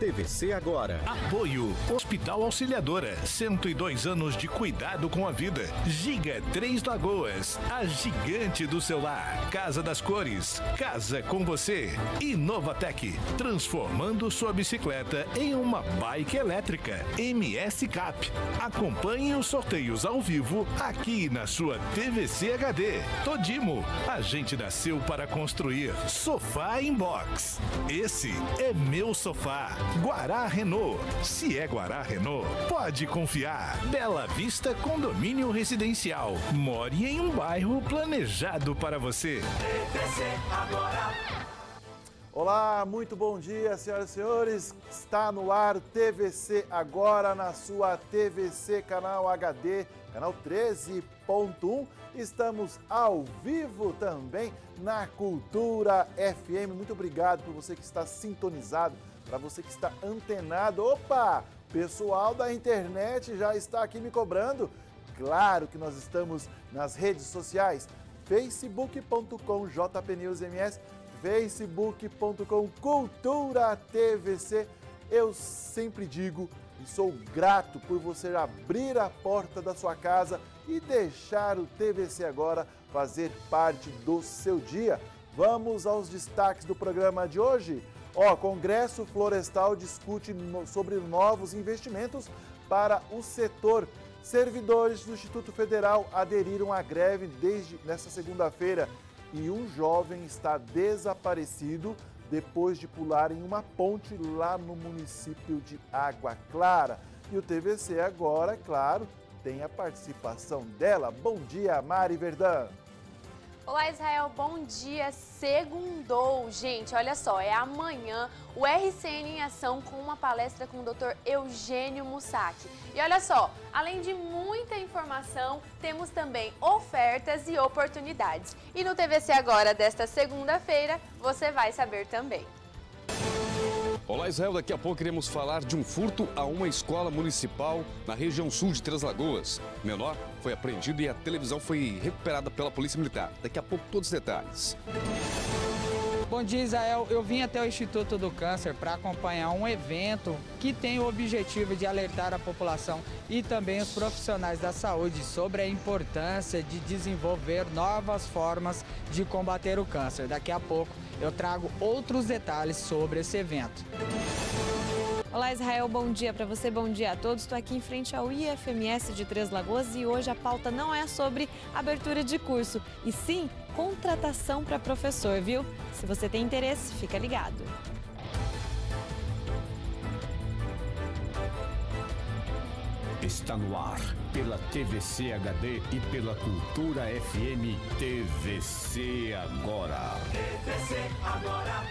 TVC Agora. Apoio Hospital Auxiliadora, 102 anos de cuidado com a vida. Giga Três Lagoas, a gigante do celular. Casa das Cores, casa com você. Inovatec, transformando sua bicicleta em uma bike elétrica. MS Cap, acompanhe os sorteios ao vivo aqui na sua TVC HD. Todimo, a gente nasceu para construir. Sofá em Box, esse é meu sofá. Guará Renault, se é Guará Renault, pode confiar. Bela Vista Condomínio Residencial, more em um bairro planejado para você. TVC Agora. Olá, muito bom dia, senhoras e senhores. Está no ar TVC Agora na sua TVC Canal HD, canal 13.1. Estamos ao vivo também na Cultura FM. Muito obrigado por você que está sintonizado, para você que está antenado. Opa, pessoal da internet já está aqui me cobrando. Claro que nós estamos nas redes sociais, facebook.com/jpnewsms, facebook.com/cultura tvc. Eu sempre digo e sou grato por você abrir a porta da sua casa e deixar o TVC Agora fazer parte do seu dia. Vamos aos destaques do programa de hoje. Congresso Florestal discute sobre novos investimentos para o setor. Servidores do Instituto Federal aderiram à greve desde nesta segunda-feira. E um jovem está desaparecido depois de pular em uma ponte lá no município de Água Clara. E o TVC Agora, claro, tem a participação dela. Bom dia, Mari Verdão. Olá, Israel. Bom dia. Segundou, gente. Olha só, é amanhã o RCN em ação com uma palestra com o Dr. Eugênio Mussak. E olha só, além de muita informação, temos também ofertas e oportunidades. E no TVC Agora desta segunda-feira, você vai saber também. Olá, Israel. Daqui a pouco iremos falar de um furto a uma escola municipal na região sul de Três Lagoas. O menor foi apreendido e a televisão foi recuperada pela Polícia Militar. Daqui a pouco todos os detalhes. Bom dia, Israel. Eu vim até o Instituto do Câncer para acompanhar um evento que tem o objetivo de alertar a população e também os profissionais da saúde sobre a importância de desenvolver novas formas de combater o câncer. Daqui a pouco eu trago outros detalhes sobre esse evento. Olá, Israel, bom dia para você, bom dia a todos. Estou aqui em frente ao IFMS de Três Lagoas e hoje a pauta não é sobre abertura de curso, e sim contratação para professor, viu? Se você tem interesse, fica ligado. Está no ar pela TVC HD e pela Cultura FM. TVC Agora. TVC Agora.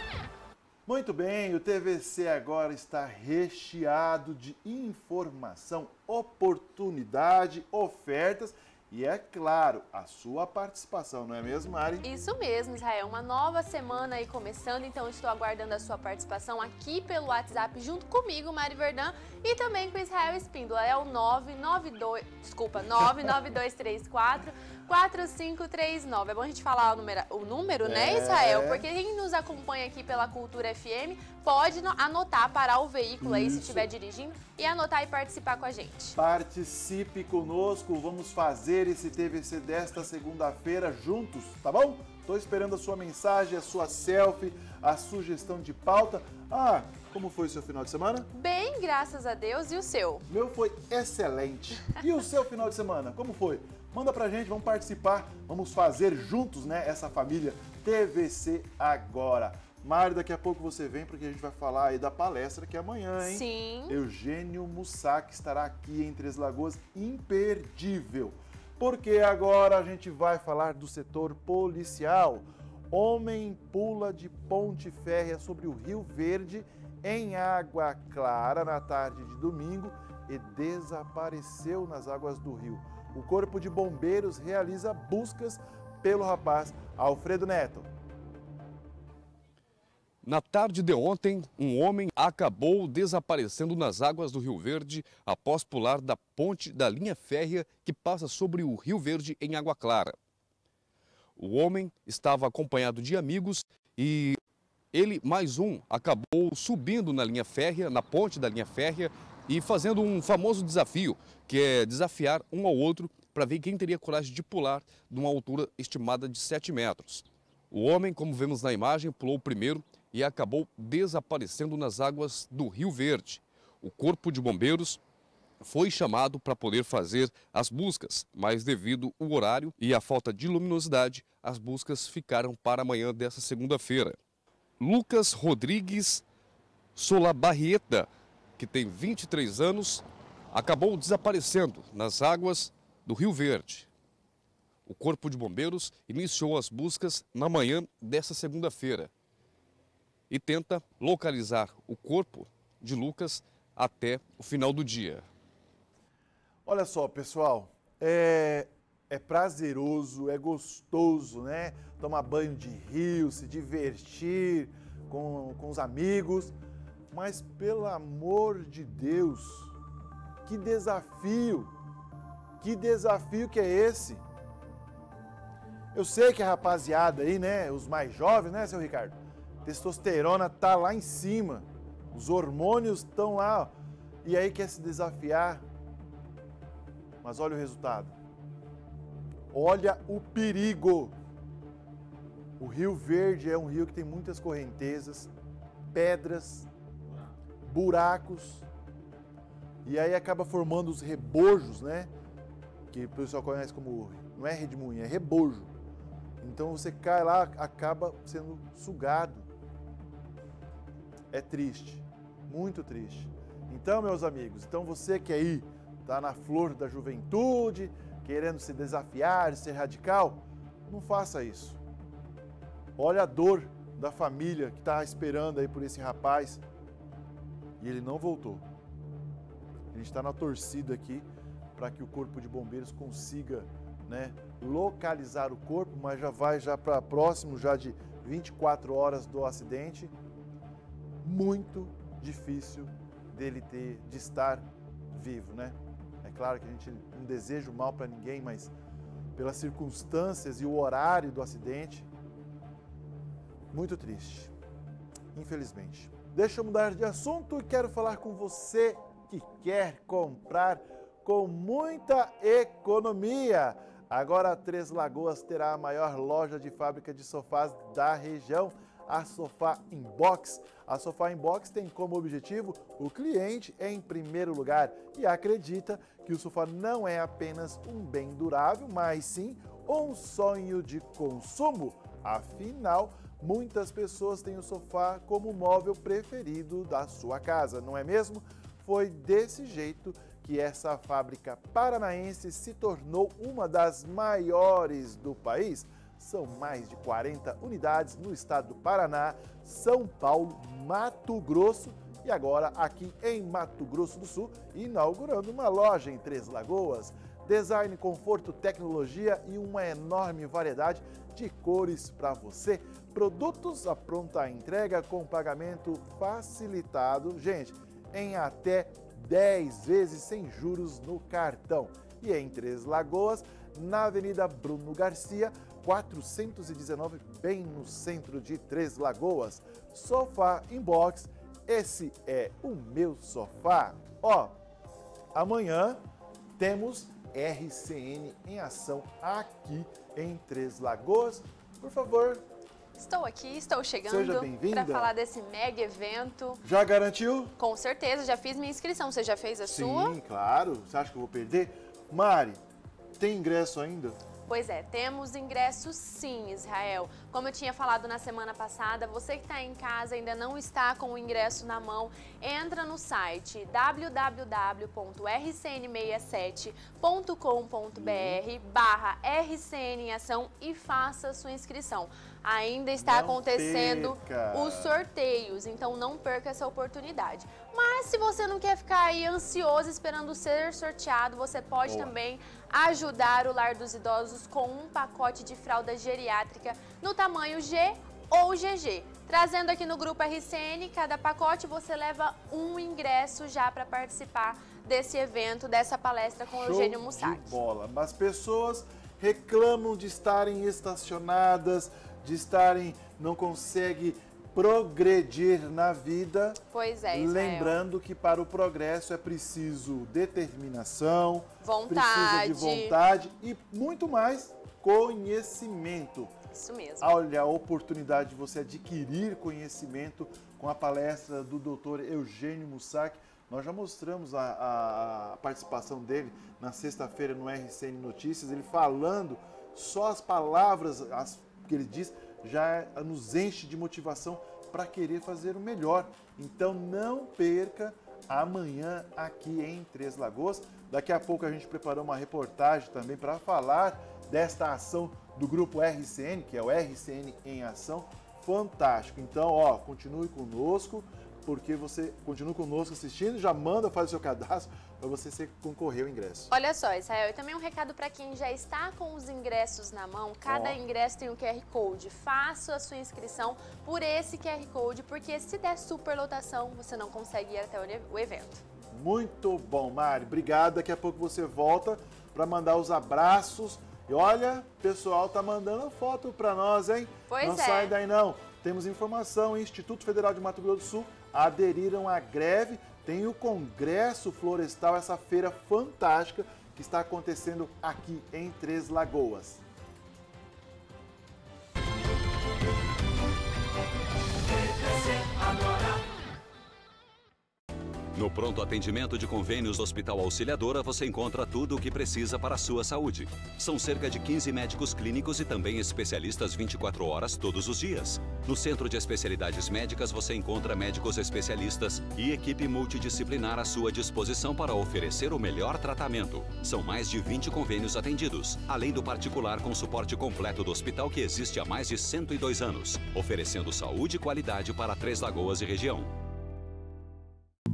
Muito bem, o TVC Agora está recheado de informação, oportunidade, ofertas e, é claro, a sua participação, não é mesmo, Mari? Isso mesmo, Israel. Uma nova semana aí começando, então estou aguardando a sua participação aqui pelo WhatsApp junto comigo, Mari Verdão, e também com Israel Espíndola. É o 99234-4539. É bom a gente falar o número, né, Israel? Porque quem nos acompanha aqui pela Cultura FM pode anotar, parar o veículo aí, se estiver dirigindo, e anotar e participar com a gente. Participe conosco, vamos fazer esse TVC desta segunda-feira juntos, tá bom? Tô esperando a sua mensagem, a sua selfie, a sugestão de pauta. Como foi o seu final de semana? Bem, graças a Deus. E o seu? Meu foi excelente. E o seu final de semana, como foi? Manda pra gente, vamos participar, vamos fazer juntos, né, essa família TVC Agora. Mari, daqui a pouco você vem, porque a gente vai falar aí da palestra que é amanhã, hein? Sim. Eugênio Mussak estará aqui em Três Lagoas, imperdível. Porque agora a gente vai falar do setor policial. Homem pula de ponte férrea sobre o Rio Verde em Água Clara na tarde de domingo e desapareceu nas águas do rio. O Corpo de Bombeiros realiza buscas pelo rapaz. Alfredo Neto. Na tarde de ontem, um homem acabou desaparecendo nas águas do Rio Verde após pular da ponte da linha férrea que passa sobre o Rio Verde em Água Clara. O homem estava acompanhado de amigos e ele, mais um, acabou subindo na linha férrea, na ponte da linha férrea, e fazendo um famoso desafio, que é desafiar um ao outro para ver quem teria coragem de pular de uma altura estimada de 7 metros. O homem, como vemos na imagem, pulou primeiro e acabou desaparecendo nas águas do Rio Verde. O corpo de bombeiros foi chamado para poder fazer as buscas, mas devido ao horário e à falta de luminosidade, as buscas ficaram para amanhã dessa segunda-feira. Lucas Rodrigues Solabarrieta, que tem 23 anos, acabou desaparecendo nas águas do Rio Verde. O Corpo de Bombeiros iniciou as buscas na manhã dessa segunda-feira e tenta localizar o corpo de Lucas até o final do dia. Olha só, pessoal, é prazeroso, é gostoso, né? Tomar banho de rio, se divertir com os amigos. Mas, pelo amor de Deus, que desafio que é esse? Eu sei que a rapaziada aí, né, os mais jovens, né, seu Ricardo? Testosterona tá lá em cima, os hormônios estão lá, ó, e aí quer se desafiar. Mas olha o resultado, olha o perigo. O Rio Verde é um rio que tem muitas correntezas, pedras, buracos, e aí acaba formando os rebojos, né? Que o pessoal conhece como, não é redemoinho, é rebojo. Então você cai lá, acaba sendo sugado. É triste, muito triste. Então, meus amigos, então você que aí tá na flor da juventude, querendo se desafiar, ser radical, não faça isso. Olha a dor da família que tá esperando aí por esse rapaz. E ele não voltou. A gente está na torcida aqui para que o Corpo de Bombeiros consiga, né, localizar o corpo, mas já vai já para próximo já de 24 horas do acidente. Muito difícil dele de estar vivo, né? É claro que a gente não deseja o mal para ninguém, mas pelas circunstâncias e o horário do acidente, muito triste, infelizmente. Deixa eu mudar de assunto e quero falar com você que quer comprar com muita economia. Agora a Três Lagoas terá a maior loja de fábrica de sofás da região, a Sofá em Box. A Sofá em Box tem como objetivo o cliente em primeiro lugar e acredita que o sofá não é apenas um bem durável, mas sim um sonho de consumo. Afinal, muitas pessoas têm o sofá como móvel preferido da sua casa, não é mesmo? Foi desse jeito que essa fábrica paranaense se tornou uma das maiores do país. São mais de 40 unidades no estado do Paraná, São Paulo, Mato Grosso e agora aqui em Mato Grosso do Sul, inaugurando uma loja em Três Lagoas. Design, conforto, tecnologia e uma enorme variedade de cores para você. Produtos à pronta entrega com pagamento facilitado, gente, em até 10 vezes sem juros no cartão. E em Três Lagoas, na Avenida Bruno Garcia, 419, bem no centro de Três Lagoas. Sofá em Box, esse é o meu sofá. Ó, amanhã temos RCN em ação aqui em Três Lagoas. Por favor. Estou aqui, estou chegando para falar desse mega evento. Já garantiu? Com certeza, já fiz minha inscrição. Você já fez a sua? Sim, claro. Você acha que eu vou perder? Mari, tem ingresso ainda? Pois é, temos ingressos sim, Israel. Como eu tinha falado na semana passada, você que está em casa ainda não está com o ingresso na mão, entra no site www.rcn67.com.br/RCN em ação e faça sua inscrição. Ainda está acontecendo os sorteios, então não perca essa oportunidade. Mas se você não quer ficar aí ansioso esperando ser sorteado, você pode também ajudar o Lar dos Idosos com um pacote de fralda geriátrica no tamanho G ou GG. Trazendo aqui no Grupo RCN, cada pacote você leva um ingresso já para participar desse evento, dessa palestra com o Eugênio Mussak. As pessoas reclamam de estarem estacionadas, de estarem, não conseguem progredir na vida. Pois é, Ismael. Lembrando que para o progresso é preciso determinação, vontade, precisa de vontade e muito mais conhecimento. Isso mesmo. Olha a oportunidade de você adquirir conhecimento com a palestra do Dr. Eugênio Mussak. Nós já mostramos a participação dele na sexta-feira no RCN Notícias, ele falando, só as palavras que ele diz já nos enche de motivação para querer fazer o melhor. Então não perca amanhã aqui em Três Lagoas. Daqui a pouco a gente preparou uma reportagem também para falar desta ação do Grupo RCN, que é o RCN em Ação. Fantástico! Então, ó, continue conosco, porque você continua conosco assistindo, já manda, faz o seu cadastro para você concorrer ao ingresso. Olha só, Israel, e também um recado para quem já está com os ingressos na mão, cada ingresso tem um QR Code, faça a sua inscrição por esse QR Code, porque se der superlotação, você não consegue ir até o evento. Muito bom, Mari, obrigado, daqui a pouco você volta para mandar os abraços, e olha, o pessoal tá mandando foto para nós, hein? Pois é. Não sai daí não, temos informação, Instituto Federal de Mato Grosso do Sul, aderiram à greve, tem o Congresso Florestal, essa feira fantástica que está acontecendo aqui em Três Lagoas. No pronto atendimento de convênios do Hospital Auxiliadora, você encontra tudo o que precisa para a sua saúde. São cerca de 15 médicos clínicos e também especialistas 24 horas todos os dias. No Centro de Especialidades Médicas, você encontra médicos especialistas e equipe multidisciplinar à sua disposição para oferecer o melhor tratamento. São mais de 20 convênios atendidos, além do particular com suporte completo do hospital que existe há mais de 102 anos, oferecendo saúde e qualidade para Três Lagoas e região.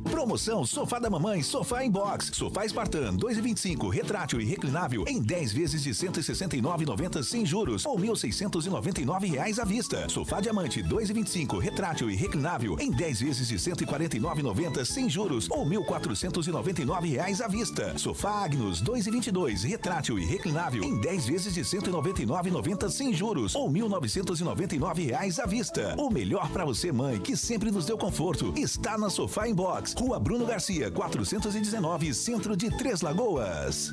Promoção Sofá da Mamãe, Sofá em Box. Sofá Espartan, 2,25, retrátil e reclinável em 10 vezes de R$ 169,90 sem juros ou R$ 1.699 à vista. Sofá Diamante, 2,25, retrátil e reclinável em 10 vezes de R$ 149,90 sem juros ou R$ 1.499 à vista. Sofá Agnus, 2,22, retrátil e reclinável em 10 vezes de R$ 199,90 sem juros ou R$ 1.999 à vista. O melhor para você, mãe, que sempre nos deu conforto, está na Sofá em Box. Rua Bruno Garcia, 419, Centro de Três Lagoas.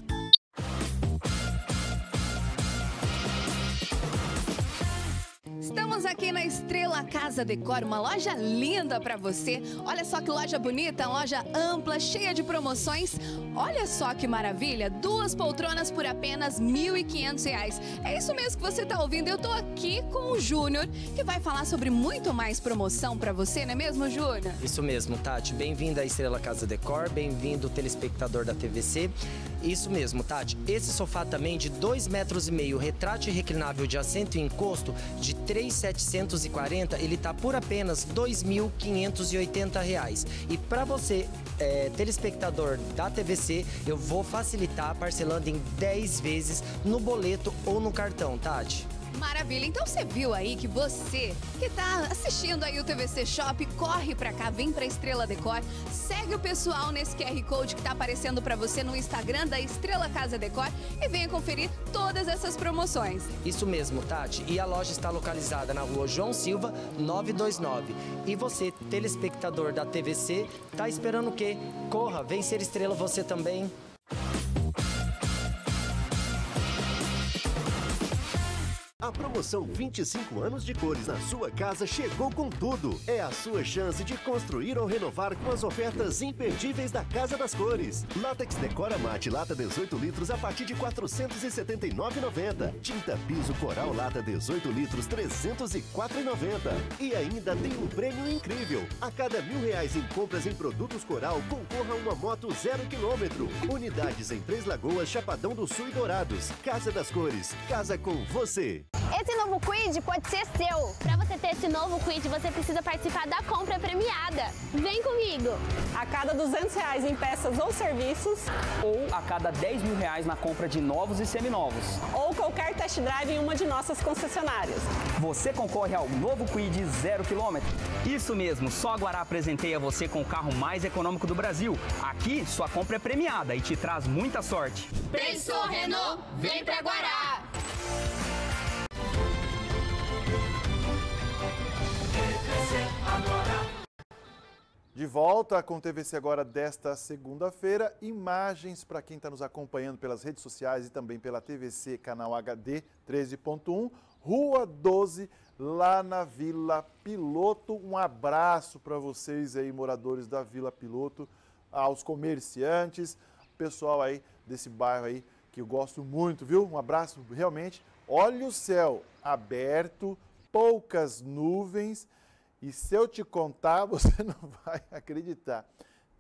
Estamos aqui na Estrela Casa Decor, uma loja linda para você. Olha só que loja bonita, loja ampla, cheia de promoções. Olha só que maravilha, duas poltronas por apenas R$ 1.500. É isso mesmo que você está ouvindo, eu tô aqui com o Júnior, que vai falar sobre muito mais promoção para você, não é mesmo, Júnior? Isso mesmo, Tati. Bem-vindo à Estrela Casa Decor, bem-vindo, telespectador da TVC. Isso mesmo, Tati. Esse sofá também de 2,5 metros, retrátil e reclinável de assento e encosto, de 3.740, ele tá por apenas R$ 2.580. E para você, telespectador da TVC, eu vou facilitar parcelando em 10 vezes no boleto ou no cartão, Tati. Maravilha, então você viu aí que você que tá assistindo aí o TVC Shop, corre pra cá, vem pra Estrela Decor, segue o pessoal nesse QR Code que tá aparecendo pra você no Instagram da Estrela Casa Decor e venha conferir todas essas promoções. Isso mesmo, Tati, e a loja está localizada na rua João Silva, 929. E você, telespectador da TVC, tá esperando o quê? Corra, vem ser estrela você também. A promoção 25 anos de cores na sua casa chegou com tudo. É a sua chance de construir ou renovar com as ofertas imperdíveis da Casa das Cores. Látex Decora Mate lata 18 litros a partir de R$ 479,90. Tinta Piso Coral lata 18 litros R$ 304,90. E ainda tem um prêmio incrível. A cada R$ 1.000 em compras em produtos Coral, concorra a uma moto 0 km. Unidades em Três Lagoas, Chapadão do Sul e Dourados. Casa das Cores. Casa com você. Esse novo Kwid pode ser seu. Para você ter esse novo Kwid, você precisa participar da compra premiada. Vem comigo! A cada R$ 200 em peças ou serviços, ou a cada R$ 10.000 na compra de novos e seminovos, ou qualquer test drive em uma de nossas concessionárias, você concorre ao novo Kwid 0 km. Isso mesmo, só a Guará apresentei a você com o carro mais econômico do Brasil. Aqui, sua compra é premiada e te traz muita sorte. Pensou Renault? Vem pra Guará! De volta com o TVC Agora desta segunda-feira, imagens para quem está nos acompanhando pelas redes sociais e também pela TVC Canal HD 13.1, Rua 12, lá na Vila Piloto. Um abraço para vocês aí, moradores da Vila Piloto, aos comerciantes, pessoal aí desse bairro aí que eu gosto muito, viu? Um abraço realmente. Olha o céu aberto, poucas nuvens. E se eu te contar, você não vai acreditar.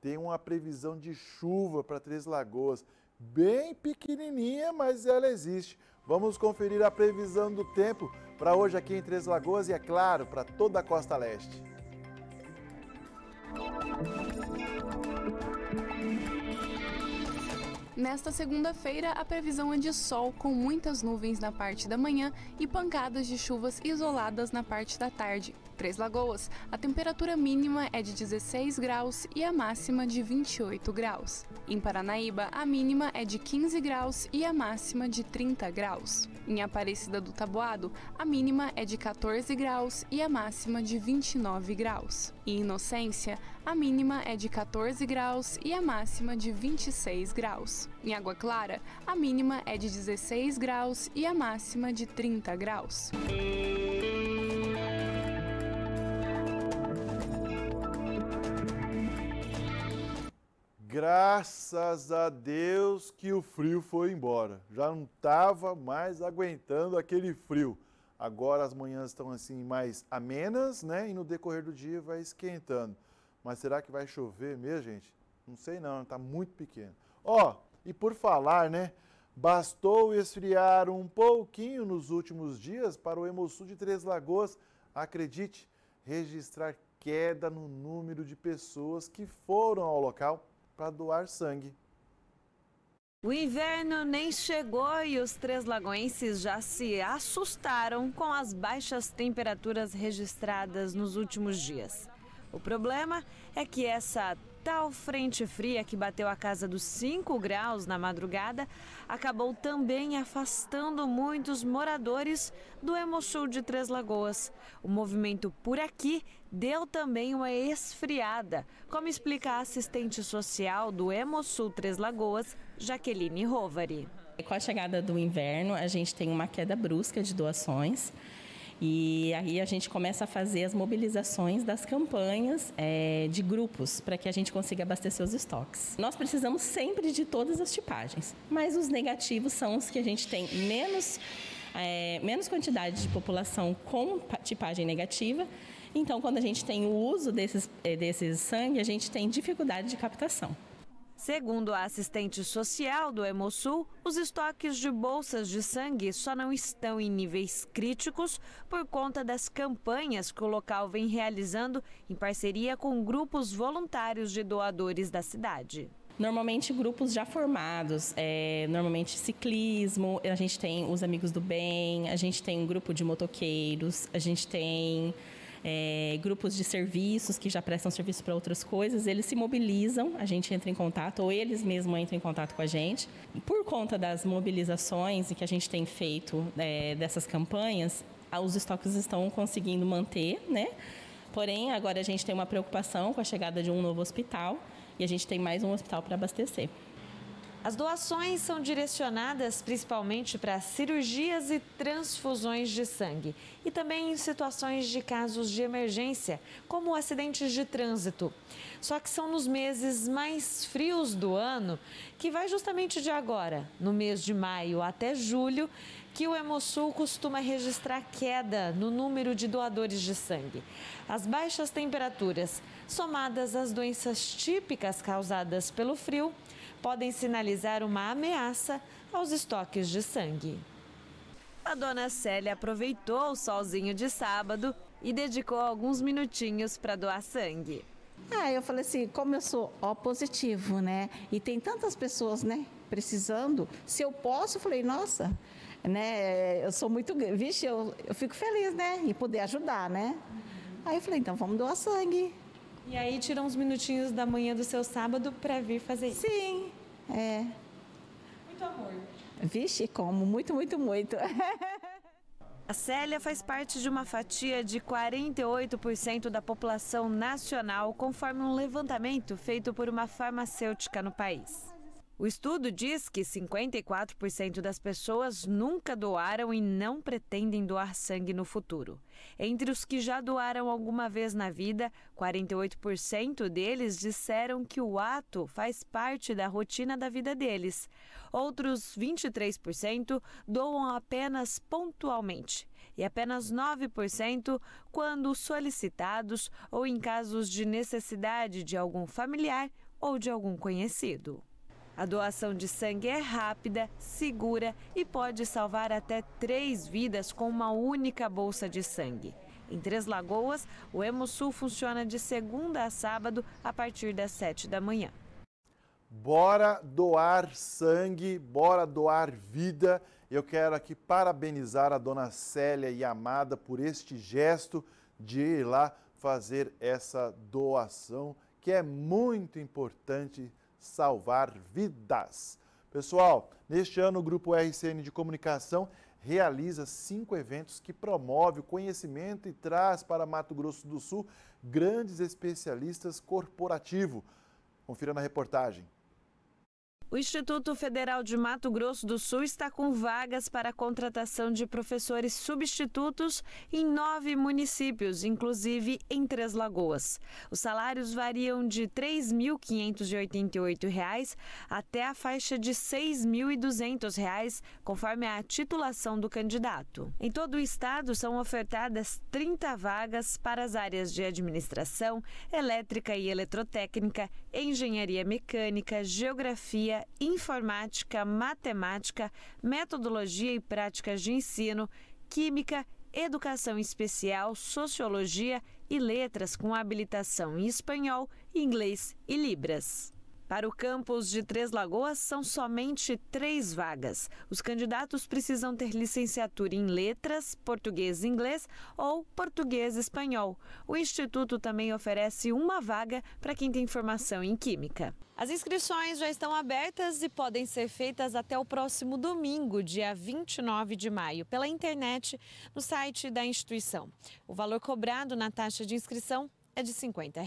Tem uma previsão de chuva para Três Lagoas, bem pequenininha, mas ela existe. Vamos conferir a previsão do tempo para hoje aqui em Três Lagoas e, é claro, para toda a Costa Leste. Nesta segunda-feira, a previsão é de sol com muitas nuvens na parte da manhã e pancadas de chuvas isoladas na parte da tarde. Três Lagoas, a temperatura mínima é de 16 graus e a máxima de 28 graus. Em Paranaíba, a mínima é de 15 graus e a máxima de 30 graus. Em Aparecida do Taboado, a mínima é de 14 graus e a máxima de 29 graus. Em Inocência, a mínima é de 14 graus e a máxima de 26 graus. Em Água Clara, a mínima é de 16 graus e a máxima de 30 graus. Graças a Deus que o frio foi embora. Já não estava mais aguentando aquele frio. Agora as manhãs estão assim mais amenas, né? E no decorrer do dia vai esquentando. Mas será que vai chover mesmo, gente? Não sei não, está muito pequeno. Ó, e por falar, né? Bastou esfriar um pouquinho nos últimos dias para o Hemosul de Três Lagoas, acredite, registrar queda no número de pessoas que foram ao local para doar sangue. O inverno nem chegou e os treslagoenses já se assustaram com as baixas temperaturas registradas nos últimos dias. O problema é que essa tal frente fria que bateu a casa dos 5 graus na madrugada acabou também afastando muitos moradores do Hemosul de Três Lagoas. O movimento por aqui deu também uma esfriada, como explica a assistente social do Hemosul Três Lagoas, Jaqueline Rovari. Com a chegada do inverno, a gente tem uma queda brusca de doações. E aí a gente começa a fazer as mobilizações das campanhas de grupos para que a gente consiga abastecer os estoques. Nós precisamos sempre de todas as tipagens, mas os negativos são os que a gente tem menos quantidade de população com tipagem negativa. Então, quando a gente tem o uso desses sangue, a gente tem dificuldade de captação. Segundo a assistente social do Hemosul, os estoques de bolsas de sangue só não estão em níveis críticos por conta das campanhas que o local vem realizando em parceria com grupos voluntários de doadores da cidade. Normalmente grupos já formados, normalmente ciclismo, a gente tem os Amigos do Bem, a gente tem um grupo de motoqueiros, a gente tem... grupos de serviços que já prestam serviço para outras coisas, eles se mobilizam, a gente entra em contato, ou eles mesmos entram em contato com a gente. E por conta das mobilizações que a gente tem feito dessas campanhas, os estoques estão conseguindo manter, né? Porém, agora a gente tem uma preocupação com a chegada de um novo hospital e a gente tem mais um hospital para abastecer. As doações são direcionadas principalmente para cirurgias e transfusões de sangue e também em situações de casos de emergência, como acidentes de trânsito. Só que são nos meses mais frios do ano, que vai justamente de agora, no mês de maio até julho, que o Hemosul costuma registrar queda no número de doadores de sangue. As baixas temperaturas, somadas às doenças típicas causadas pelo frio, podem sinalizar uma ameaça aos estoques de sangue. A dona Célia aproveitou o solzinho de sábado e dedicou alguns minutinhos para doar sangue. Eu falei assim, como eu sou O positivo, né? E tem tantas pessoas, né, precisando, se eu posso, eu falei, nossa, né, eu sou muito, vixe, eu fico feliz, né, e poder ajudar, né? Aí eu falei, então vamos doar sangue. E aí tirou uns minutinhos da manhã do seu sábado para vir fazer isso? Sim, Muito amor. Vixe, como? Muito, muito, muito. A Célia faz parte de uma fatia de 48% da população nacional, conforme um levantamento feito por uma farmacêutica no país. O estudo diz que 54% das pessoas nunca doaram e não pretendem doar sangue no futuro. Entre os que já doaram alguma vez na vida, 48% deles disseram que o ato faz parte da rotina da vida deles. Outros 23% doam apenas pontualmente e apenas 9% quando solicitados ou em casos de necessidade de algum familiar ou de algum conhecido. A doação de sangue é rápida, segura e pode salvar até 3 vidas com uma única bolsa de sangue. Em Três Lagoas, o Hemosul funciona de segunda a sábado a partir das 7 da manhã. Bora doar sangue, bora doar vida. Eu quero aqui parabenizar a dona Célia e a Amada por este gesto de ir lá fazer essa doação, que é muito importante, salvar vidas. Pessoal, neste ano o Grupo RCN de Comunicação realiza 5 eventos que promovem o conhecimento e traz para Mato Grosso do Sul grandes especialistas corporativos. Confira na reportagem. O Instituto Federal de Mato Grosso do Sul está com vagas para a contratação de professores substitutos em 9 municípios, inclusive em Três Lagoas. Os salários variam de R$ 3.588 até a faixa de R$ 6.200, conforme a titulação do candidato. Em todo o estado, são ofertadas 30 vagas para as áreas de administração, elétrica e eletrotécnica, engenharia mecânica, geografia, informática, matemática, metodologia e práticas de ensino, química, educação especial, sociologia e letras com habilitação em espanhol, inglês e libras. Para o campus de Três Lagoas, são somente 3 vagas. Os candidatos precisam ter licenciatura em letras, português e inglês ou português e espanhol. O Instituto também oferece uma vaga para quem tem formação em Química. As inscrições já estão abertas e podem ser feitas até o próximo domingo, dia 29 de maio, pela internet, no site da instituição. O valor cobrado na taxa de inscrição é de R$ 50.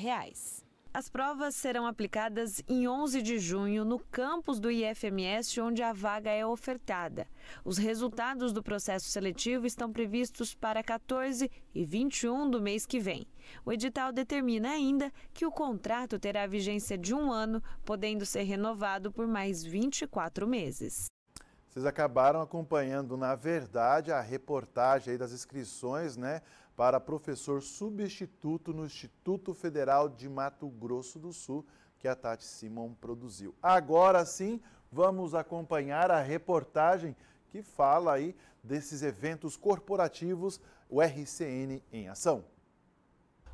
As provas serão aplicadas em 11 de junho no campus do IFMS, onde a vaga é ofertada. Os resultados do processo seletivo estão previstos para 14 e 21 do mês que vem. O edital determina ainda que o contrato terá vigência de 1 ano, podendo ser renovado por mais 24 meses. Vocês acabaram acompanhando, na verdade, a reportagem aí das inscrições, né, para professor substituto no Instituto Federal de Mato Grosso do Sul, que a Tati Simon produziu. Agora sim, vamos acompanhar a reportagem que fala aí desses eventos corporativos, o RCN em ação.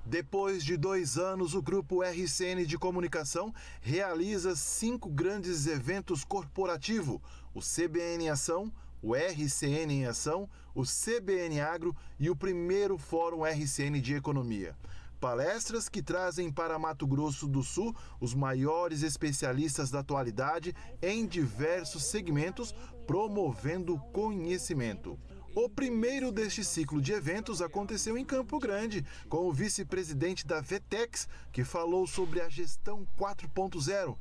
Depois de 2 anos, o Grupo RCN de Comunicação realiza 5 grandes eventos corporativos: o CBN em Ação, o RCN em Ação, o CBN Agro e o primeiro Fórum RCN de Economia. Palestras que trazem para Mato Grosso do Sul os maiores especialistas da atualidade em diversos segmentos, promovendo conhecimento. O primeiro deste ciclo de eventos aconteceu em Campo Grande, com o vice-presidente da Vetex, que falou sobre a gestão 4.0,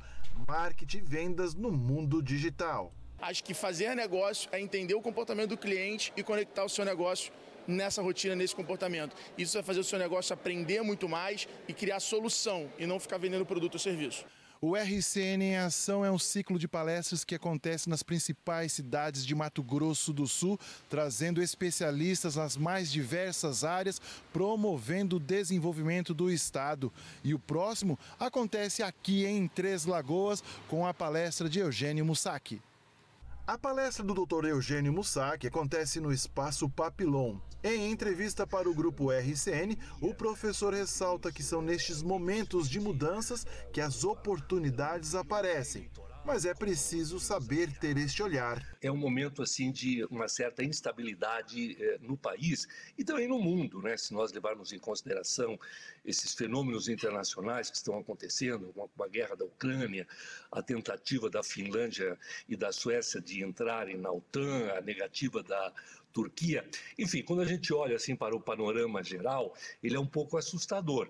marketing e vendas no mundo digital. Acho que fazer negócio é entender o comportamento do cliente e conectar o seu negócio nessa rotina, nesse comportamento. Isso vai fazer o seu negócio aprender muito mais e criar solução e não ficar vendendo produto ou serviço. O RCN em Ação é um ciclo de palestras que acontece nas principais cidades de Mato Grosso do Sul, trazendo especialistas nas mais diversas áreas, promovendo o desenvolvimento do estado. E o próximo acontece aqui em Três Lagoas, com a palestra de Eugênio Mussak. A palestra do Dr. Eugênio Mussak acontece no Espaço Papilon. Em entrevista para o Grupo RCN, o professor ressalta que são nestes momentos de mudanças que as oportunidades aparecem, mas é preciso saber ter este olhar é um momento assim de uma certa instabilidade no país e também no mundo, né? Se nós levarmos em consideração esses fenômenos internacionais que estão acontecendo, com a guerra da Ucrânia, a tentativa da Finlândia e da Suécia de entrarem na OTAN, a negativa da Turquia. Enfim, quando a gente olha assim para o panorama geral, ele é um pouco assustador,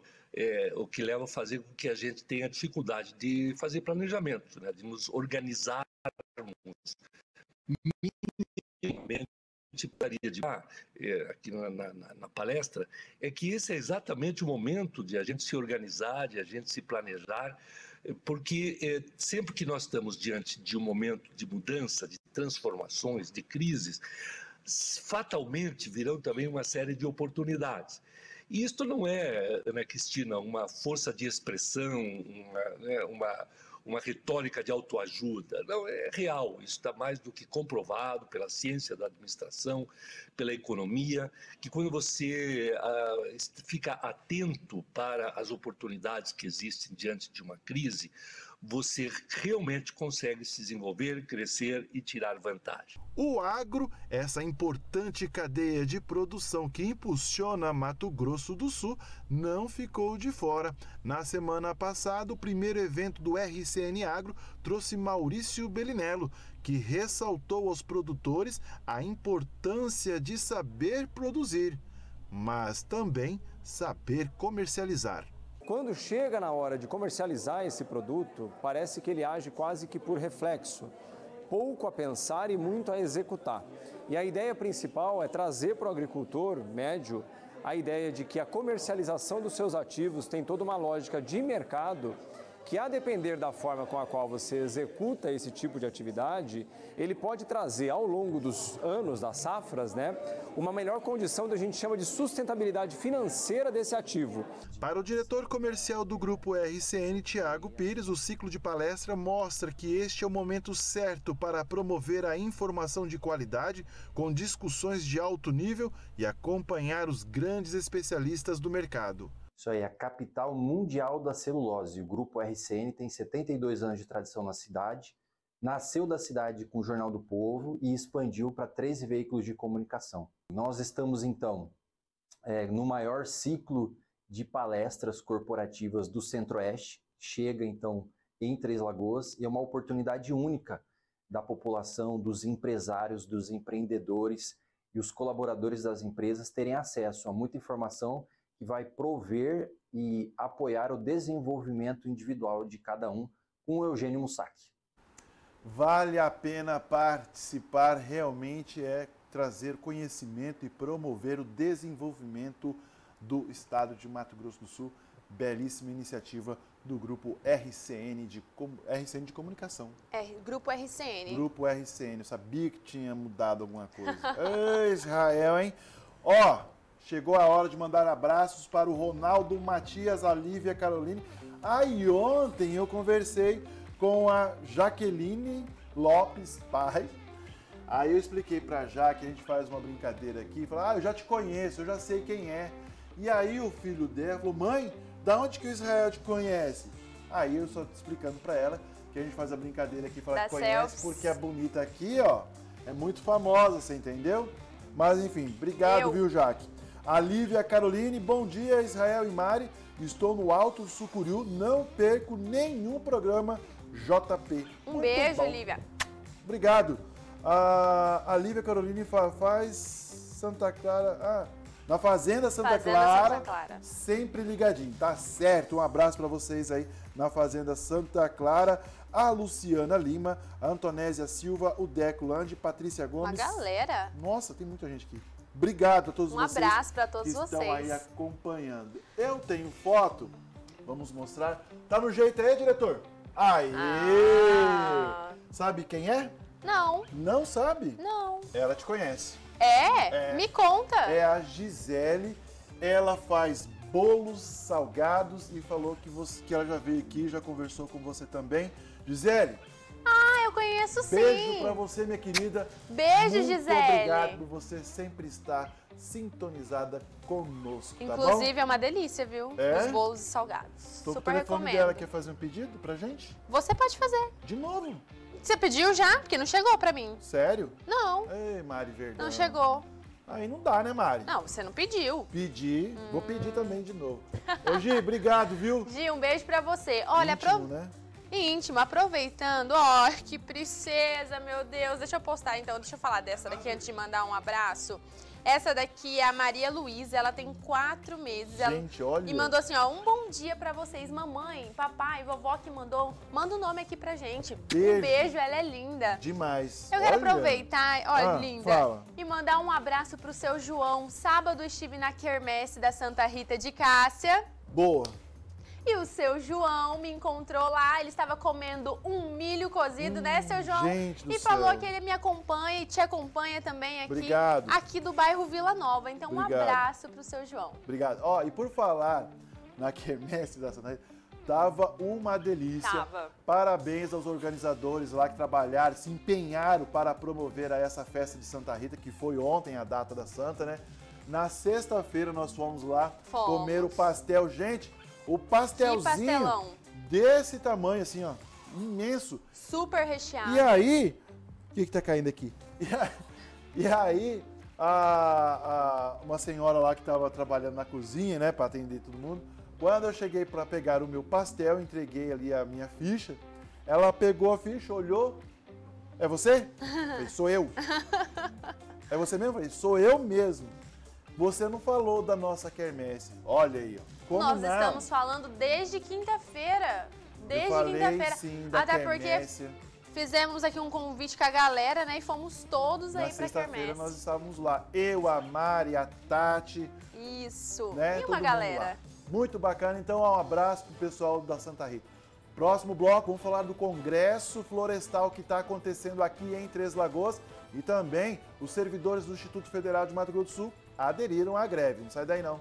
o que leva a fazer com que a gente tenha dificuldade de fazer planejamento, né, de nos organizarmos minimamente. Aqui na palestra, é que esse é exatamente o momento de a gente se organizar, de a gente se planejar, porque sempre que nós estamos diante de um momento de mudança, de transformações, de crises, fatalmente virão também uma série de oportunidades. E isto não é, Ana Cristina, uma força de expressão, uma retórica de autoajuda. Não, é real, isso está mais do que comprovado pela ciência da administração, pela economia, que quando você fica atento para as oportunidades que existem diante de uma crise, você realmente consegue se desenvolver, crescer e tirar vantagem. O agro, essa importante cadeia de produção que impulsiona Mato Grosso do Sul, não ficou de fora. Na semana passada, o primeiro evento do RCN Agro trouxe Maurício Bellinello, que ressaltou aos produtores a importância de saber produzir, mas também saber comercializar. Quando chega na hora de comercializar esse produto, parece que ele age quase que por reflexo, pouco a pensar e muito a executar. E a ideia principal é trazer para o agricultor médio a ideia de que a comercialização dos seus ativos tem toda uma lógica de mercado, que a depender da forma com a qual você executa esse tipo de atividade, ele pode trazer ao longo dos anos, das safras, né, uma melhor condição que a gente chama de sustentabilidade financeira desse ativo. Para o diretor comercial do Grupo RCN, Tiago Pires, o ciclo de palestra mostra que este é o momento certo para promover a informação de qualidade com discussões de alto nível e acompanhar os grandes especialistas do mercado. Isso aí, a capital mundial da celulose. O Grupo RCN tem 72 anos de tradição na cidade, nasceu da cidade com o Jornal do Povo e expandiu para 13 veículos de comunicação. Nós estamos, então, no maior ciclo de palestras corporativas do Centro-Oeste, chega, então, em Três Lagoas, e é uma oportunidade única da população, dos empresários, dos empreendedores e os colaboradores das empresas terem acesso a muita informação que vai prover e apoiar o desenvolvimento individual de cada um, com o Eugênio Mussak. Vale a pena participar, realmente é trazer conhecimento e promover o desenvolvimento do estado de Mato Grosso do Sul. Belíssima iniciativa do Grupo RCN de Comunicação. Grupo RCN. Grupo RCN, eu sabia que tinha mudado alguma coisa. Ei, Israel, hein? Ó... Chegou a hora de mandar abraços para o Ronaldo, Matias, a Lívia, a Caroline. Aí ontem eu conversei com a Jaqueline Lopes Pai. Aí eu expliquei para a Jaque, a gente faz uma brincadeira aqui. Fala, eu já te conheço, eu já sei quem é. E aí o filho dela falou, mãe, da onde que o Israel te conhece? Aí eu só explicando para ela que a gente faz a brincadeira aqui. Fala que conhece porque é bonita aqui, ó. É muito famosa, você entendeu? Mas enfim, obrigado, viu, Jaque? A Lívia Caroline, bom dia Israel e Mari, estou no Alto Sucuriú, não perco nenhum programa JP. Um muito beijo, bom. Lívia. Obrigado. A Lívia Caroline faz Santa Clara, na Fazenda Santa Clara, sempre ligadinho, tá certo. Um abraço para vocês aí na Fazenda Santa Clara. A Luciana Lima, a Antonésia Silva, o Deco Landi, Patrícia Gomes. Uma galera. Nossa, tem muita gente aqui. Obrigado a todos vocês. Um abraço para todos vocês. Estão aí acompanhando. Eu tenho foto, vamos mostrar. Tá no jeito aí, diretor? Aê! Ah. Sabe quem é? Não. Não sabe? Não. Ela te conhece. É? Me conta. É a Gisele, ela faz bolos salgados e falou que ela já veio aqui, já conversou com você também. Gisele... Ah, eu conheço sim. Beijo pra você, minha querida. Beijo, Gisele. Muito obrigado por você sempre estar sintonizada conosco, tá bom? Inclusive, é uma delícia, viu? É? Os bolos salgados. Super recomendo. O telefone dela quer fazer um pedido pra gente? Você pode fazer. De novo? Você pediu já? Porque não chegou pra mim. Sério? Não. Ei, Mari Verdão. Não chegou. Aí não dá, né, Mari? Não, você não pediu. Pedi. Vou pedir também de novo. Ô, Gi, obrigado, viu? Gi, um beijo pra você. Olha, íntimo, né? Íntimo, aproveitando. Ó, oh, que princesa, meu Deus. Deixa eu postar, então. Deixa eu falar dessa daqui antes de mandar um abraço. Essa daqui é a Maria Luísa, ela tem 4 meses. Gente, ela... olha. E mandou assim, ó, um bom dia pra vocês, mamãe, papai, vovó que mandou. Manda o nome aqui pra gente. Beijo. Um beijo, ela é linda. Demais. Eu quero aproveitar, olha, linda, fala. E mandar um abraço pro seu João. Sábado estive na quermesse da Santa Rita de Cássia. Boa. E o seu João me encontrou lá, ele estava comendo um milho cozido, né, seu João? Gente do céu. E falou que ele me acompanha e te acompanha também aqui. Obrigado. Aqui do bairro Vila Nova. Então, obrigado. Um abraço pro seu João. Obrigado. Ó, e por falar na quermesse da Santa Rita, tava uma delícia. Tava. Parabéns aos organizadores lá que trabalharam, se empenharam para promover essa festa de Santa Rita, que foi ontem a data da Santa, né? Na sexta-feira nós fomos lá comer o pastel. Gente... O pastelzinho desse tamanho, assim, ó, imenso. Super recheado. E aí, o que que tá caindo aqui? E aí, uma senhora lá que tava trabalhando na cozinha, né, pra atender todo mundo. Quando eu cheguei pra pegar o meu pastel, entreguei ali a minha ficha, ela pegou a ficha, olhou. É você? Eu falei, sou eu. É você mesmo? Eu falei, sou eu mesmo. Você não falou da nossa quermesse. Olha aí, ó. Combinado. Nós estamos falando desde quinta-feira. Até quermesse. Porque fizemos aqui um convite com a galera, né? E fomos todos aí pra quermesse. Na sexta-feira nós estávamos lá. Eu, a Mari, a Tati. Isso. Né? E uma galera. Muito bacana. Então, um abraço pro pessoal da Santa Rita. Próximo bloco, vamos falar do Congresso Florestal que está acontecendo aqui em Três Lagoas. E também os servidores do Instituto Federal de Mato Grosso do Sul aderiram à greve. Não sai daí, não.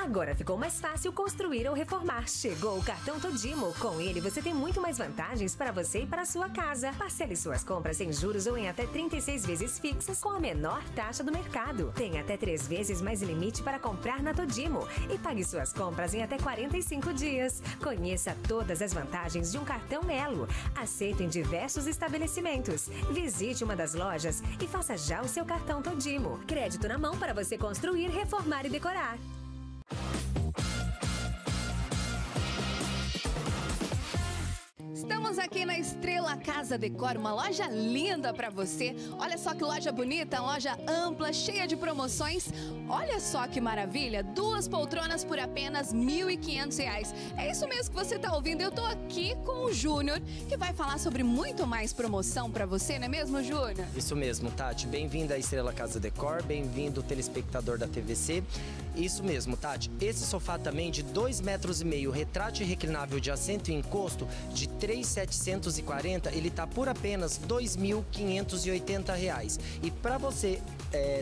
Agora ficou mais fácil construir ou reformar. Chegou o cartão Todimo. Com ele você tem muito mais vantagens para você e para a sua casa. Parcele suas compras em juros ou em até 36 vezes fixas com a menor taxa do mercado. Tem até 3 vezes mais limite para comprar na Todimo. E pague suas compras em até 45 dias. Conheça todas as vantagens de um cartão Elo. Aceito em diversos estabelecimentos. Visite uma das lojas e faça já o seu cartão Todimo. Crédito na mão para você construir, reformar e decorar. Estamos aqui na Estrela Casa Decor, uma loja linda pra você. Olha só que loja bonita, loja ampla, cheia de promoções. Olha só que maravilha, 2 poltronas por apenas R$ 1.500. É isso mesmo que você tá ouvindo, eu tô aqui com o Júnior, que vai falar sobre muito mais promoção pra você, não é mesmo, Júnior? Isso mesmo, Tati. Bem-vindo à Estrela Casa Decor, bem-vindo, telespectador da TVC. Isso mesmo, Tati. Esse sofá também de 2,5 metros, retrátil e reclinável de assento e encosto, de 3.740, ele tá por apenas R$ 2.580. E para você,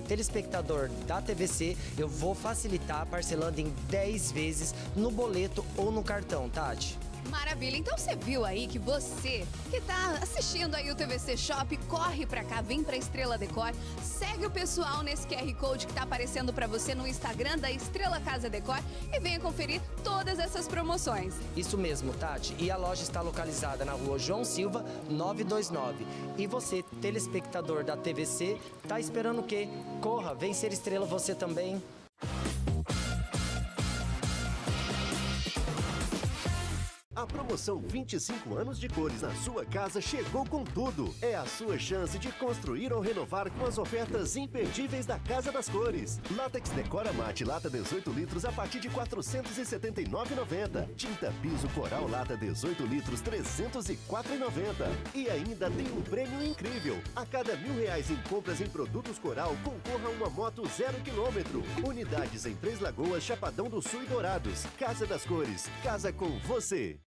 telespectador da TVC, eu vou facilitar parcelando em 10 vezes no boleto ou no cartão, Tati. Maravilha, então você viu aí que você que tá assistindo aí o TVC Shop, corre pra cá, vem pra Estrela Decor, segue o pessoal nesse QR Code que tá aparecendo pra você no Instagram da Estrela Casa Decor e venha conferir todas essas promoções. Isso mesmo, Tati, e a loja está localizada na rua João Silva, 929. E você, telespectador da TVC, tá esperando o quê? Corra, vem ser estrela você também. A promoção 25 anos de cores na sua casa chegou com tudo. É a sua chance de construir ou renovar com as ofertas imperdíveis da Casa das Cores. Látex Decora Mate lata 18 litros a partir de R$ 479,90. Tinta Piso Coral lata 18 litros R$ 304,90. E ainda tem um prêmio incrível. A cada R$ 1.000 em compras em produtos Coral, concorra a uma moto 0 km. Unidades em Três Lagoas, Chapadão do Sul e Dourados. Casa das Cores. Casa com você.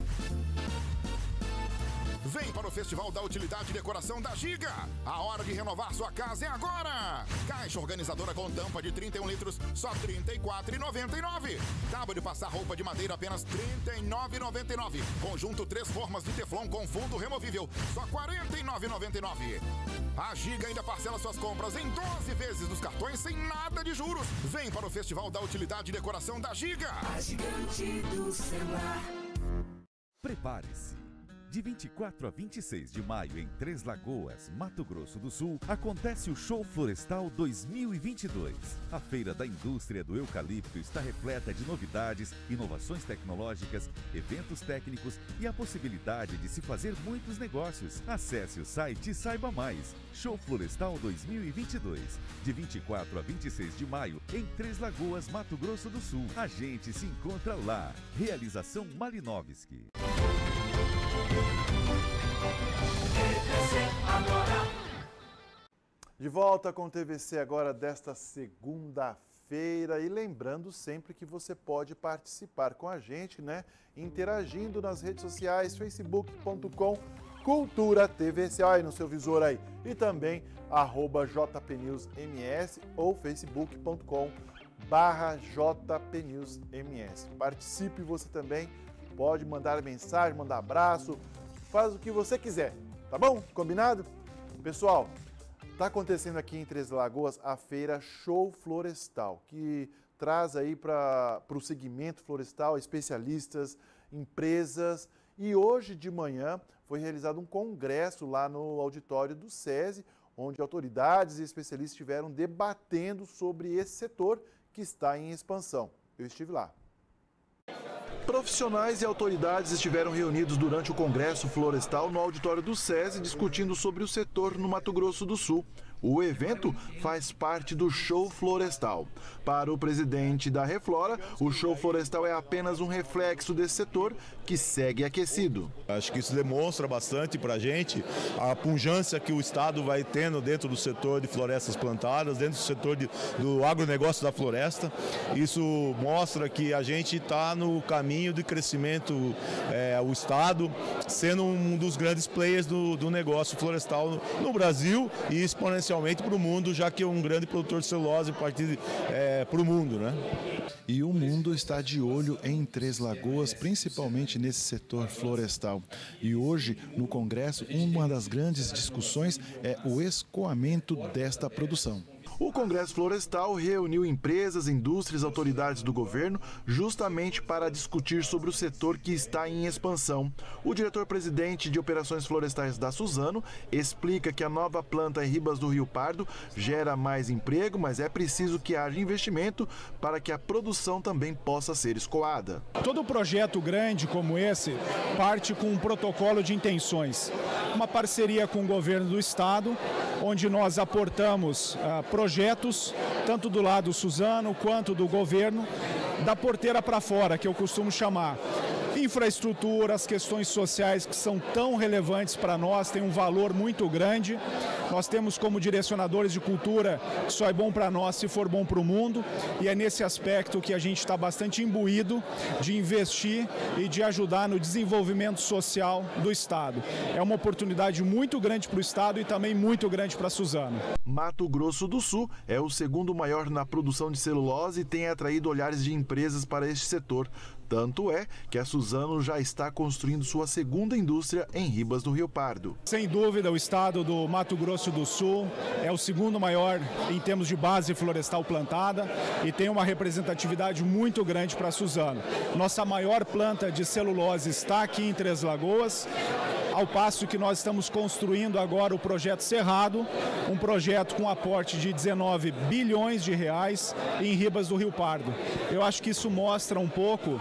Vem para o Festival da Utilidade e Decoração da Giga. A hora de renovar sua casa é agora. Caixa organizadora com tampa de 31 litros, só R$ 34,99. Tábua de passar roupa de madeira, apenas R$ 39,99. Conjunto 3 formas de teflon com fundo removível, só R$ 49,99. A Giga ainda parcela suas compras em 12 vezes nos cartões sem nada de juros. Vem para o Festival da Utilidade e Decoração da Giga. A gigante do celular. Prepare-se. De 24 a 26 de maio, em Três Lagoas, Mato Grosso do Sul, acontece o Show Florestal 2022. A Feira da Indústria do Eucalipto está repleta de novidades, inovações tecnológicas, eventos técnicos e a possibilidade de se fazer muitos negócios. Acesse o site e saiba mais. Show Florestal 2022. De 24 a 26 de maio, em Três Lagoas, Mato Grosso do Sul. A gente se encontra lá. Realização Malinovski. De volta com o TVC Agora desta segunda-feira. E lembrando sempre que você pode participar com a gente, né? Interagindo nas redes sociais, facebook.com/CulturaTVC, aí no seu visor aí. E também @JPNewsMS ou facebook.com/JPNewsMS. Participe você também. Pode mandar mensagem, mandar abraço, faz o que você quiser, tá bom? Combinado? Pessoal, tá acontecendo aqui em Três Lagoas a feira Show Florestal, que traz aí para o segmento florestal especialistas, empresas, e hoje de manhã foi realizado um congresso lá no auditório do SESI, onde autoridades e especialistas estiveram debatendo sobre esse setor que está em expansão. Eu estive lá. Profissionais e autoridades estiveram reunidos durante o Congresso Florestal no auditório do SESI, discutindo sobre o setor no Mato Grosso do Sul. O evento faz parte do Show Florestal. Para o presidente da Reflora, o Show Florestal é apenas um reflexo desse setor que segue aquecido. Acho que isso demonstra bastante para a gente a pujança que o Estado vai tendo dentro do setor de florestas plantadas, dentro do setor do agronegócio da floresta. Isso mostra que a gente está no caminho de crescimento, o Estado sendo um dos grandes players do negócio florestal no Brasil e exponencialmente para o mundo, já que é um grande produtor de celulose para o mundo, né? E o mundo está de olho em Três Lagoas, principalmente nesse setor florestal. E hoje, no Congresso, uma das grandes discussões é o escoamento desta produção. O Congresso Florestal reuniu empresas, indústrias, autoridades do governo, justamente para discutir sobre o setor que está em expansão. O diretor-presidente de Operações Florestais da Suzano explica que a nova planta em Ribas do Rio Pardo gera mais emprego, mas é preciso que haja investimento para que a produção também possa ser escoada. Todo projeto grande como esse parte com um protocolo de intenções, uma parceria com o governo do estado, onde nós aportamos projetos, tanto do lado Suzano quanto do governo, da porteira para fora, que eu costumo chamar. Infraestrutura, as questões sociais que são tão relevantes para nós, tem um valor muito grande. Nós temos como direcionadores de cultura que só é bom para nós se for bom para o mundo, e é nesse aspecto que a gente está bastante imbuído de investir e de ajudar no desenvolvimento social do Estado. É uma oportunidade muito grande para o Estado e também muito grande para Suzano. Mato Grosso do Sul é o segundo maior na produção de celulose e tem atraído olhares de empresas para este setor. Tanto é que a Suzano já está construindo sua segunda indústria em Ribas do Rio Pardo. Sem dúvida, o estado do Mato Grosso do Sul é o segundo maior em termos de base florestal plantada e tem uma representatividade muito grande para a Suzano. Nossa maior planta de celulose está aqui em Três Lagoas, ao passo que nós estamos construindo agora o projeto Cerrado, um projeto com aporte de 19 bilhões de reais em Ribas do Rio Pardo. Eu acho que isso mostra um pouco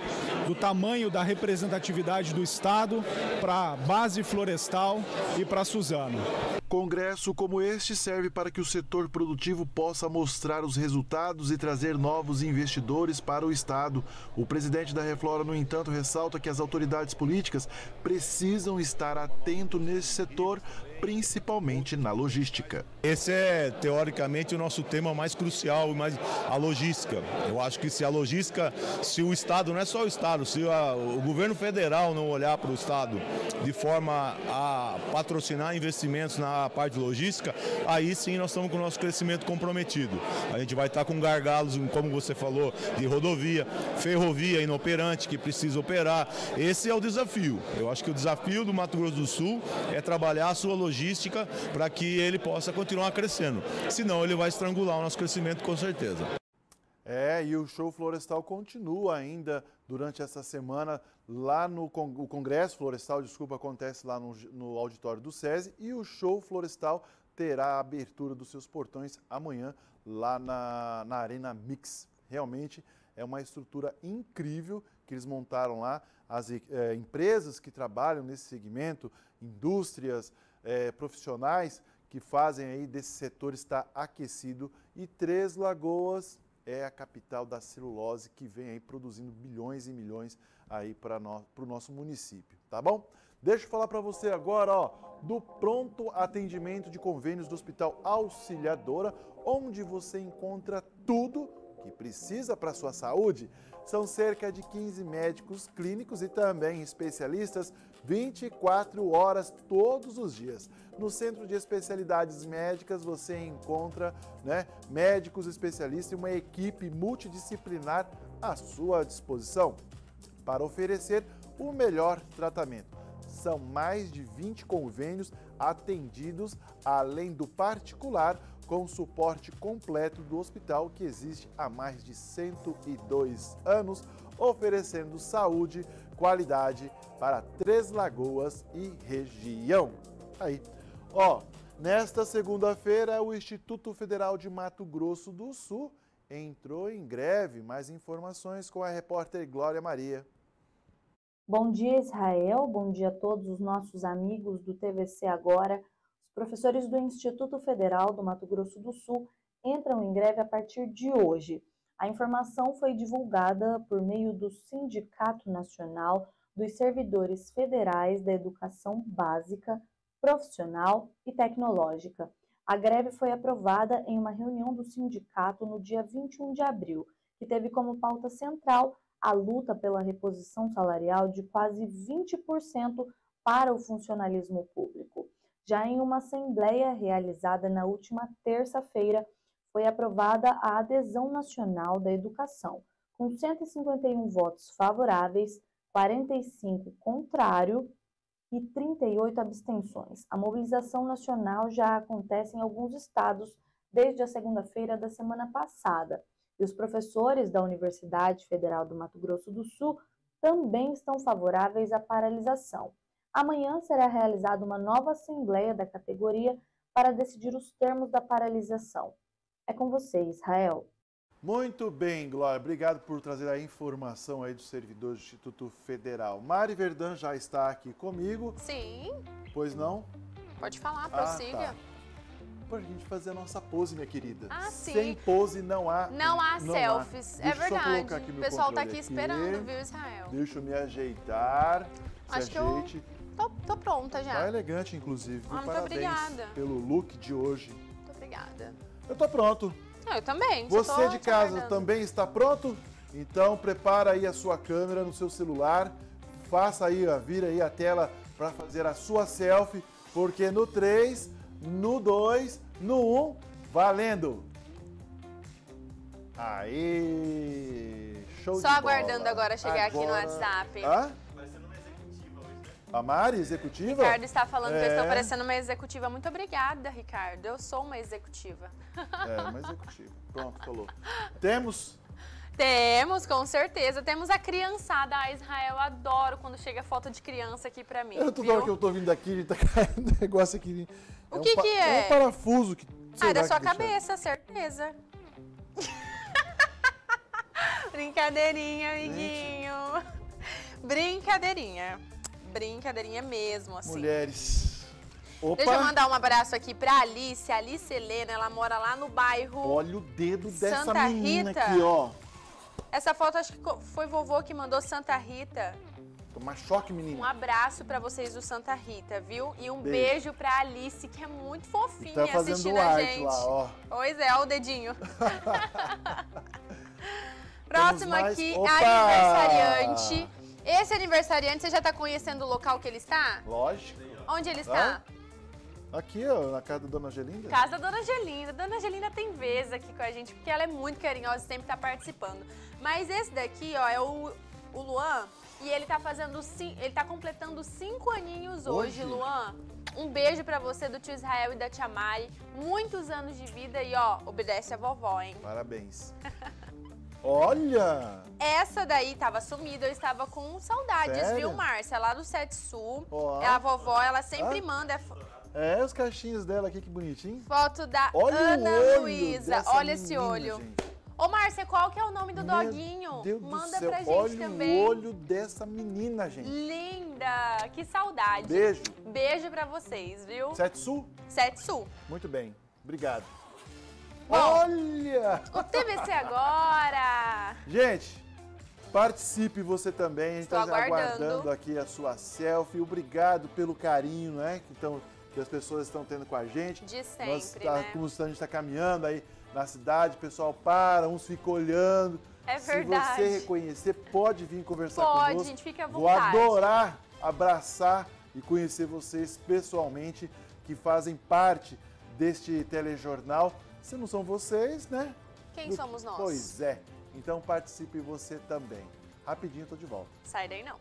do tamanho da representatividade do Estado para a base florestal e para Suzano. Congresso como este serve para que o setor produtivo possa mostrar os resultados e trazer novos investidores para o Estado. O presidente da Reflora, no entanto, ressalta que as autoridades políticas precisam estar atentos nesse setor, principalmente na logística. Esse é, teoricamente, o nosso tema mais crucial, a logística. Eu acho que se a logística, se o Estado, não é só o Estado, claro, se o governo federal não olhar para o estado de forma a patrocinar investimentos na parte logística, aí sim nós estamos com o nosso crescimento comprometido. A gente vai estar com gargalos, como você falou, de rodovia, ferrovia inoperante, que precisa operar. Esse é o desafio. Eu acho que o desafio do Mato Grosso do Sul é trabalhar a sua logística para que ele possa continuar crescendo. Senão ele vai estrangular o nosso crescimento, com certeza. É, e o Show Florestal continua ainda durante essa semana lá no Congresso Florestal, desculpa, acontece lá no auditório do SESI, e o Show Florestal terá a abertura dos seus portões amanhã lá na Arena Mix. Realmente é uma estrutura incrível que eles montaram lá, as empresas que trabalham nesse segmento, indústrias, profissionais que fazem aí desse setor estar aquecido, e Três Lagoas é a capital da celulose, que vem aí produzindo bilhões e milhões aí para o nosso município, tá bom? Deixa eu falar para você agora, ó, do pronto atendimento de convênios do Hospital Auxiliadora, onde você encontra tudo que precisa para a sua saúde. São cerca de 15 médicos clínicos e também especialistas 24 horas todos os dias. No Centro de Especialidades Médicas você encontra, né, médicos especialistas e uma equipe multidisciplinar à sua disposição para oferecer o melhor tratamento. São mais de 20 convênios atendidos, além do particular, com o suporte completo do hospital, que existe há mais de 102 anos, oferecendo saúde, qualidade para Três Lagoas e região. Aí, ó, nesta segunda-feira, o Instituto Federal de Mato Grosso do Sul entrou em greve. Mais informações com a repórter Glória Maria. Bom dia, Israel. Bom dia a todos os nossos amigos do TVC Agora. Os professores do Instituto Federal do Mato Grosso do Sul entram em greve a partir de hoje. A informação foi divulgada por meio do Sindicato Nacional dos Servidores Federais da Educação Básica, Profissional e Tecnológica. A greve foi aprovada em uma reunião do sindicato no dia 21 de abril, que teve como pauta central a luta pela reposição salarial de quase 20% para o funcionalismo público. Já em uma assembleia realizada na última terça-feira, foi aprovada a adesão nacional da educação, com 151 votos favoráveis, 45 contrário e 38 abstenções. A mobilização nacional já acontece em alguns estados desde a segunda-feira da semana passada. E os professores da Universidade Federal do Mato Grosso do Sul também estão favoráveis à paralisação. Amanhã será realizada uma nova assembleia da categoria para decidir os termos da paralisação. É com você, Israel. Muito bem, Glória. Obrigado por trazer a informação aí do servidor do Instituto Federal. Mari Verdão já está aqui comigo. Sim. Pois não? Pode falar, prossiga. Tá. Para a gente fazer a nossa pose, minha querida. Ah, sim. Sem pose não há selfies. É verdade. O pessoal está aqui esperando, viu, Israel? Deixa eu me ajeitar. Acho que eu tô pronta já. Tá elegante, inclusive. Ah, muito obrigada pelo look de hoje. Muito obrigada. Eu tô pronto. Eu também. Você de casa também está pronto? Então prepara aí a sua câmera no seu celular. Faça aí, ó, vira aí a tela para fazer a sua selfie. Porque no 3, no 2, no 1, valendo! Aí, show de bola. Só aguardando agora chegar aqui no WhatsApp. Hã? A Mari, executiva? Ricardo está falando que eu estou parecendo uma executiva. Muito obrigada, Ricardo. Eu sou uma executiva. É, uma executiva. Pronto, falou. Temos? Temos, com certeza. Temos a criançada. Ah, Israel, eu adoro quando chega foto de criança aqui pra mim. Eu tô vendo que eu tô vindo daqui, tá caindo um negócio aqui. O que é? É um parafuso que... Ah, da sua cabeça, certeza. Brincadeirinha, amiguinho. Brincadeirinha. Brincadeirinha mesmo, assim. Mulheres. Opa. Deixa eu mandar um abraço aqui pra Alice. Alice Helena, ela mora lá no bairro... Olha o dedo dessa Santa menina Rita. Aqui, ó. Essa foto acho que foi vovô que mandou, Santa Rita. Toma choque, menina. Um abraço pra vocês do Santa Rita, viu? E um beijo pra Alice, que é muito fofinha, tá assistindo a gente. Lá, ó. Pois é, ó o dedinho. Próximo aqui, aniversariante. Esse aniversariante, você já está conhecendo o local que ele está? Lógico. Onde ele está? Aqui, ó, na casa da Dona Angelinda. Casa da Dona Angelinda. Dona Angelinda tem vez aqui com a gente, porque ela é muito carinhosa e sempre está participando. Mas esse daqui, ó, é o Luan, e ele tá fazendo, ele tá completando 5 aninhos hoje, Luan. Um beijo pra você, do tio Israel e da tia Mari. Muitos anos de vida e, ó, obedece a vovó, hein? Parabéns. Olha! Essa daí tava sumida, eu estava com saudades, viu, Márcia? Lá do Sete Sul. Oh, a vovó, ela sempre manda... É, os cachinhos dela aqui, que bonitinho. Foto da Ana Luísa. Olha esse olho. Gente. Ô, Márcia, qual que é o nome do doguinho? Manda pra gente também. Olha o olho dessa menina, gente. Linda! Que saudade. Beijo. Beijo pra vocês, viu? Sete Sul? Sete Sul. Muito bem. Obrigado. Bom, olha! O TVC Agora! Gente, participe você também. A gente está aguardando aqui a sua selfie. Obrigado pelo carinho, né? Então, que as pessoas estão tendo com a gente. De sempre, como a gente está caminhando aí na cidade, o pessoal para, uns ficam olhando. É verdade. Se você reconhecer, pode vir conversar conosco. Pode, gente, fica à vontade. Vou adorar abraçar e conhecer vocês pessoalmente, que fazem parte deste telejornal. Se não são vocês, né? Quem somos nós? Pois é. Então participe você também. Rapidinho, tô de volta. Sai daí não.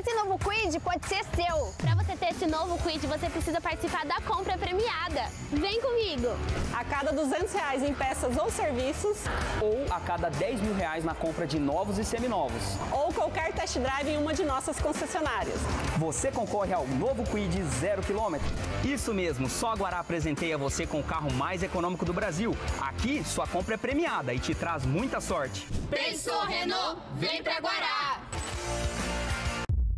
Esse novo Kwid pode ser seu. Para você ter esse novo Kwid, você precisa participar da compra premiada. Vem comigo! A cada R$200 em peças ou serviços, ou a cada R$10 mil na compra de novos e seminovos, ou qualquer test drive em uma de nossas concessionárias, você concorre ao novo Kwid 0 km. Isso mesmo, só a Guará presenteia você com o carro mais econômico do Brasil. Aqui, sua compra é premiada e te traz muita sorte. Pensou Renault? Vem pra Guará!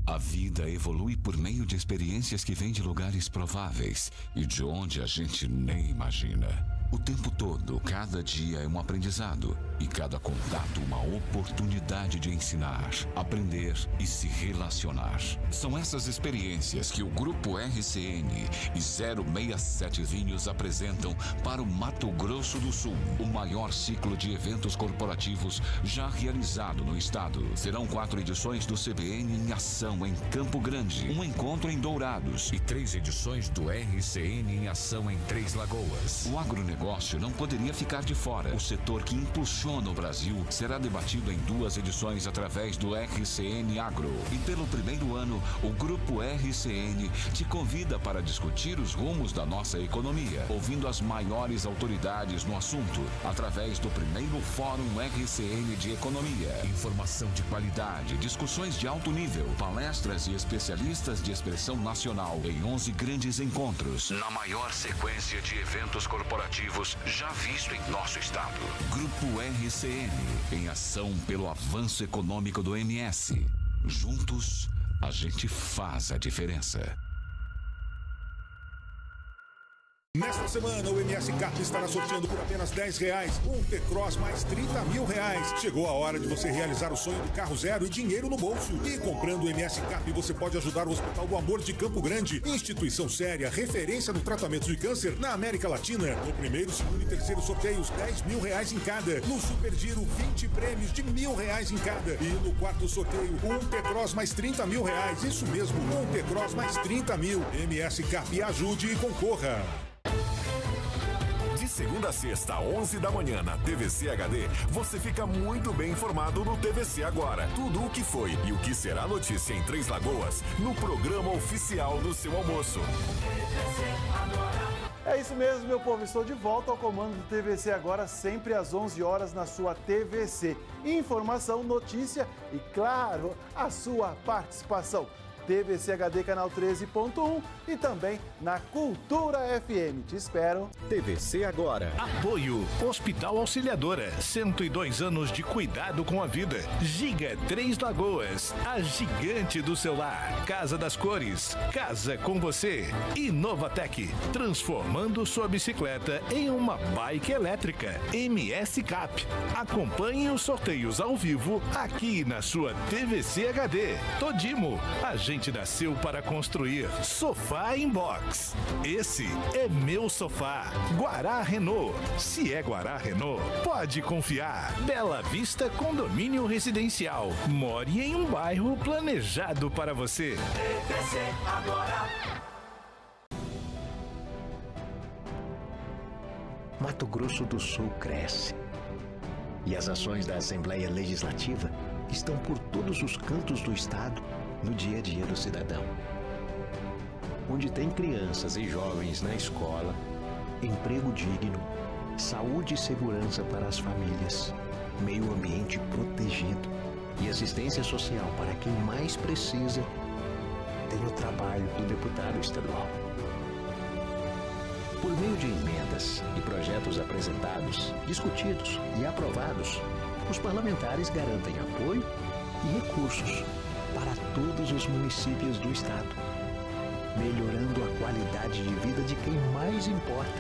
A vida evolui por meio de experiências que vêm de lugares prováveis e de onde a gente nem imagina. O tempo todo, cada dia é um aprendizado e cada contato uma oportunidade de ensinar, aprender e se relacionar. São essas experiências que o Grupo RCN e 067 Vinhos apresentam para o Mato Grosso do Sul. O maior ciclo de eventos corporativos já realizado no estado. Serão 4 edições do CBN em ação em Campo Grande, um encontro em Dourados e 3 edições do RCN em ação em Três Lagoas. O agronegócio não poderia ficar de fora. O setor que impulsiona o Brasil será debatido em 2 edições através do RCN Agro. E pelo primeiro ano, o Grupo RCN te convida para discutir os rumos da nossa economia, ouvindo as maiores autoridades no assunto, através do primeiro Fórum RCN de Economia. Informação de qualidade, discussões de alto nível, palestras e especialistas de expressão nacional em 11 grandes encontros, na maior sequência de eventos corporativos já visto em nosso estado. Grupo RCN, em ação pelo avanço econômico do MS. Juntos, a gente faz a diferença. Nesta semana, o MS Cap estará sorteando por apenas R$10 um T-Cross mais R$30 mil. Chegou a hora de você realizar o sonho do carro zero e dinheiro no bolso. E comprando o MS Cap, você pode ajudar o Hospital do Amor de Campo Grande, instituição séria, referência no tratamento de câncer na América Latina. No primeiro, segundo e terceiro sorteios, R$10 mil em cada. No Supergiro, 20 prêmios de R$1.000 em cada. E no quarto sorteio, um T-Cross mais R$30 mil. Isso mesmo, um T-Cross mais R$30 mil. MS Cap, ajude e concorra. De segunda a sexta, 11 da manhã, na TVC HD, você fica muito bem informado no TVC Agora. Tudo o que foi e o que será notícia em Três Lagoas, no programa oficial do seu almoço. É isso mesmo, meu povo. Estou de volta ao comando do TVC Agora, sempre às 11 horas na sua TVC. Informação, notícia e, claro, a sua participação. TVC HD Canal 13.1 e também na Cultura FM. Te espero. TVC Agora. Apoio Hospital Auxiliadora. 102 anos de cuidado com a vida. Giga Três Lagoas. A gigante do seu lar. Casa das Cores. Casa com você. Inovatec. Transformando sua bicicleta em uma bike elétrica. MS Cap. Acompanhe os sorteios ao vivo aqui na sua TVC HD. Todimo. A gente gente nasceu para construir. Sofá em Box. Esse é meu sofá. Guará Renault. Se é Guará Renault, pode confiar. Bela Vista Condomínio Residencial. More em um bairro planejado para você. TVC Agora. Mato Grosso do Sul cresce. E as ações da Assembleia Legislativa estão por todos os cantos do Estado no dia a dia do cidadão. Onde tem crianças e jovens na escola, emprego digno, saúde e segurança para as famílias, meio ambiente protegido e assistência social para quem mais precisa, tem o trabalho do deputado estadual. Por meio de emendas e projetos apresentados, discutidos e aprovados, os parlamentares garantem apoio e recursos para todos os municípios do Estado, melhorando a qualidade de vida de quem mais importa,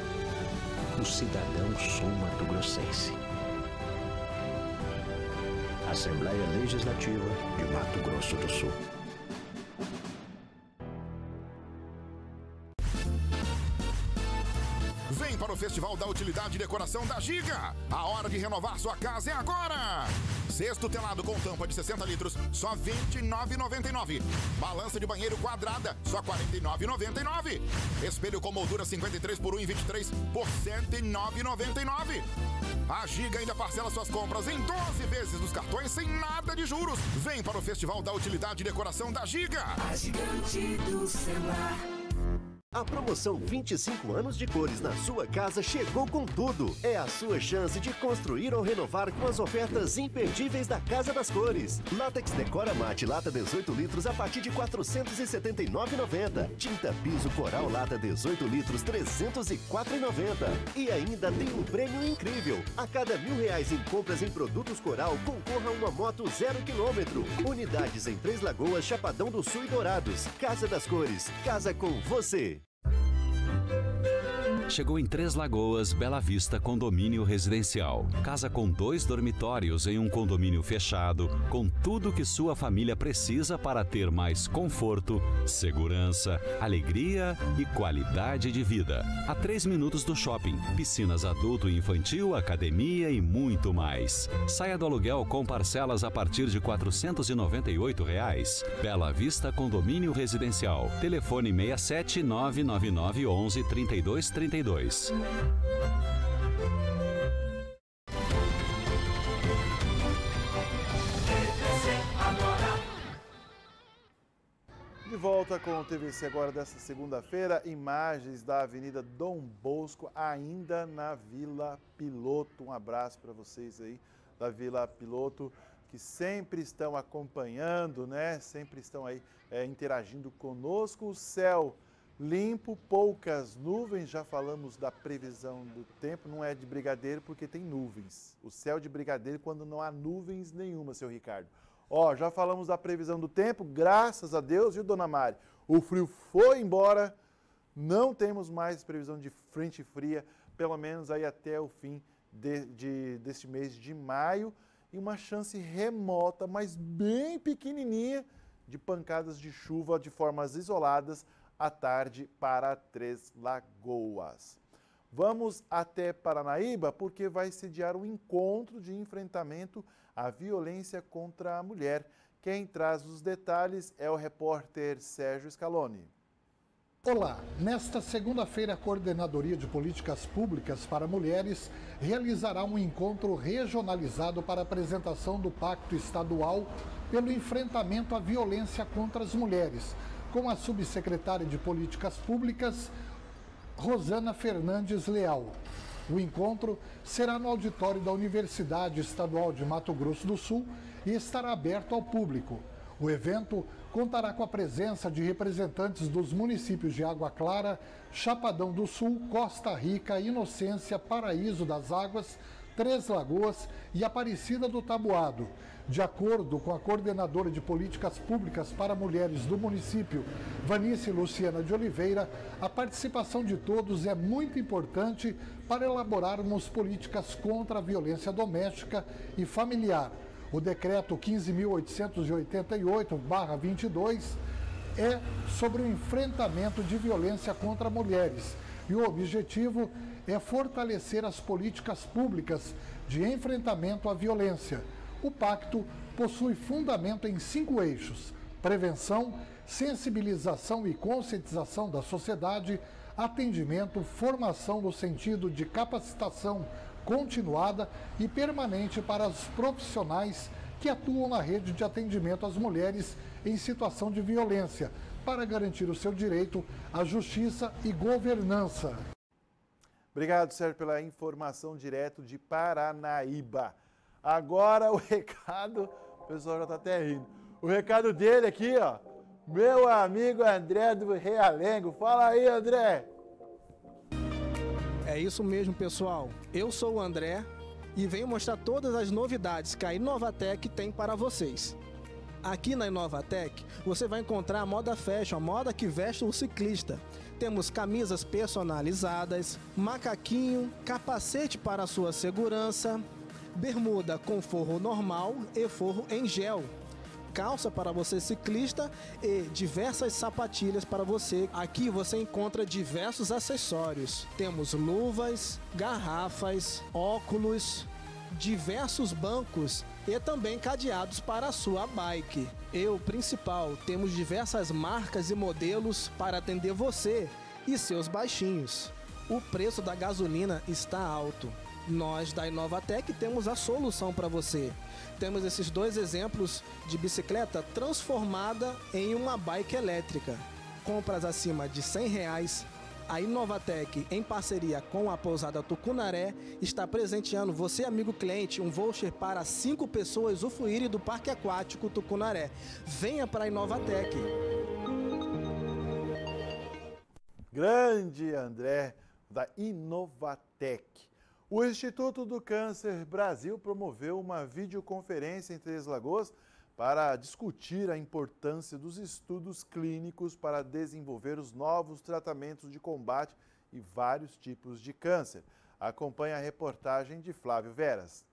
o cidadão sul-mato-grossense. Assembleia Legislativa de Mato Grosso do Sul. Para o Festival da Utilidade e Decoração da Giga. A hora de renovar sua casa é agora! Cesto telado com tampa de 60 litros, só R$ 29,99. Balança de banheiro quadrada, só R$ 49,99. Espelho com moldura 53x1,23 por R$ 109,99. A Giga ainda parcela suas compras em 12 vezes nos cartões sem nada de juros. Vem para o Festival da Utilidade e Decoração da Giga. A gigante do celular. A promoção 25 anos de cores na sua casa chegou com tudo. É a sua chance de construir ou renovar com as ofertas imperdíveis da Casa das Cores. Látex Decora Mate lata 18 litros a partir de R$ 479,90. Tinta Piso Coral lata 18 litros R$ 304,90. E ainda tem um prêmio incrível. A cada R$ 1.000 em compras em produtos Coral, concorra uma moto 0 km. Unidades em Três Lagoas, Chapadão do Sul e Dourados. Casa das Cores. Casa com você. Chegou em Três Lagoas, Bela Vista Condomínio Residencial. Casa com 2 dormitórios em um condomínio fechado, com tudo que sua família precisa para ter mais conforto, segurança, alegria e qualidade de vida. A 3 minutos do shopping, piscinas adulto e infantil, academia e muito mais. Saia do aluguel com parcelas a partir de R$ 498. Bela Vista Condomínio Residencial. Telefone 67 999 11 32 32. De volta com o TVC Agora desta segunda-feira, imagens da Avenida Dom Bosco, ainda na Vila Piloto. Um abraço para vocês aí da Vila Piloto, que sempre estão acompanhando, né? Sempre estão aí interagindo conosco. O céu limpo, poucas nuvens, já falamos da previsão do tempo, não é de Brigadeiro porque tem nuvens. O céu de Brigadeiro quando não há nuvens nenhuma, seu Ricardo. Ó, já falamos da previsão do tempo, graças a Deus, viu, dona Mari? O frio foi embora, não temos mais previsão de frente fria, pelo menos aí até o fim deste mês de maio, e uma chance remota, mas bem pequenininha, de pancadas de chuva de formas isoladas, à tarde para Três Lagoas. Vamos até Paranaíba porque vai sediar um encontro de enfrentamento à violência contra a mulher. Quem traz os detalhes é o repórter Sérgio Scaloni. Olá! Nesta segunda-feira, a Coordenadoria de Políticas Públicas para Mulheres realizará um encontro regionalizado para a apresentação do Pacto Estadual pelo enfrentamento à violência contra as mulheres, com a subsecretária de Políticas Públicas, Rosana Fernandes Leal. O encontro será no auditório da Universidade Estadual de Mato Grosso do Sul e estará aberto ao público. O evento contará com a presença de representantes dos municípios de Água Clara, Chapadão do Sul, Costa Rica, Inocência, Paraíso das Águas, Três Lagoas e Aparecida do Taboado. De acordo com a coordenadora de Políticas Públicas para Mulheres do município, Vanice Luciana de Oliveira, a participação de todos é muito importante para elaborarmos políticas contra a violência doméstica e familiar. O decreto 15.888/22 é sobre o enfrentamento de violência contra mulheres e o objetivo é fortalecer as políticas públicas de enfrentamento à violência. O pacto possui fundamento em 5 eixos: prevenção, sensibilização e conscientização da sociedade, atendimento, formação no sentido de capacitação continuada e permanente para os profissionais que atuam na rede de atendimento às mulheres em situação de violência, para garantir o seu direito à justiça e governança. Obrigado, Sérgio, pela informação direto de Paranaíba. Agora o recado, o pessoal já está até rindo, o recado dele aqui, ó, meu amigo André do Realengo. Fala aí, André. É isso mesmo, pessoal. Eu sou o André e venho mostrar todas as novidades que a Inovatec tem para vocês. Aqui na Inovatec, você vai encontrar a moda fashion, a moda que veste o ciclista. Temos camisas personalizadas, macaquinho, capacete para sua segurança, bermuda com forro normal e forro em gel, calça para você ciclista e diversas sapatilhas para você. Aqui você encontra diversos acessórios. Temos luvas, garrafas, óculos, diversos bancos e também cadeados para a sua bike. E o principal, temos diversas marcas e modelos para atender você e seus baixinhos. O preço da gasolina está alto. Nós da Inovatec temos a solução para você. Temos esses 2 exemplos de bicicleta transformada em uma bike elétrica. Compras acima de R$100, a Inovatec, em parceria com a Pousada Tucunaré, está presenteando você, amigo cliente, um voucher para 5 pessoas usufruírem do Parque Aquático Tucunaré. Venha para a Inovatec. Grande André, da Inovatec. O Instituto do Câncer Brasil promoveu uma videoconferência em Três Lagoas para discutir a importância dos estudos clínicos para desenvolver os novos tratamentos de combate e vários tipos de câncer. Acompanhe a reportagem de Flávio Veras.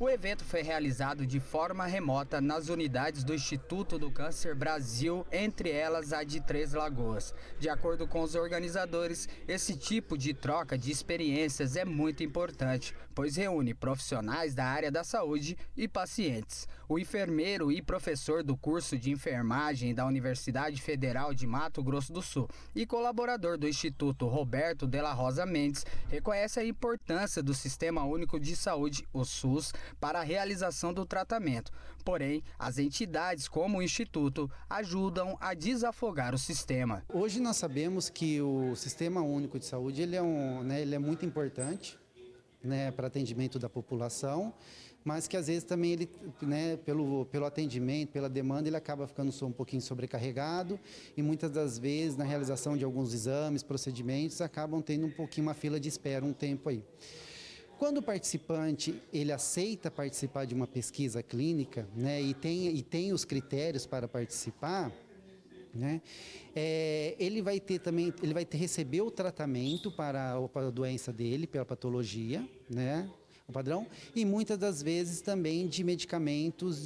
O evento foi realizado de forma remota nas unidades do Instituto do Câncer Brasil, entre elas a de Três Lagoas. De acordo com os organizadores, esse tipo de troca de experiências é muito importante, pois reúne profissionais da área da saúde e pacientes. O enfermeiro e professor do curso de enfermagem da Universidade Federal de Mato Grosso do Sul e colaborador do Instituto Roberto de la Rosa Mendes reconhece a importância do Sistema Único de Saúde, o SUS, para a realização do tratamento. Porém, as entidades como o Instituto ajudam a desafogar o sistema. Hoje nós sabemos que o Sistema Único de Saúde ele é muito importante, né, para atendimento da população, mas que às vezes também ele, né, pelo atendimento, pela demanda, ele acaba ficando só um pouquinho sobrecarregado e muitas das vezes na realização de alguns exames, procedimentos, acabam tendo um pouquinho uma fila de espera, um tempo aí. Quando o participante ele aceita participar de uma pesquisa clínica, né, e tem os critérios para participar, né? Ele vai ter também, receber o tratamento para a doença dele, pela patologia, né? O padrão, e muitas das vezes também de medicamentos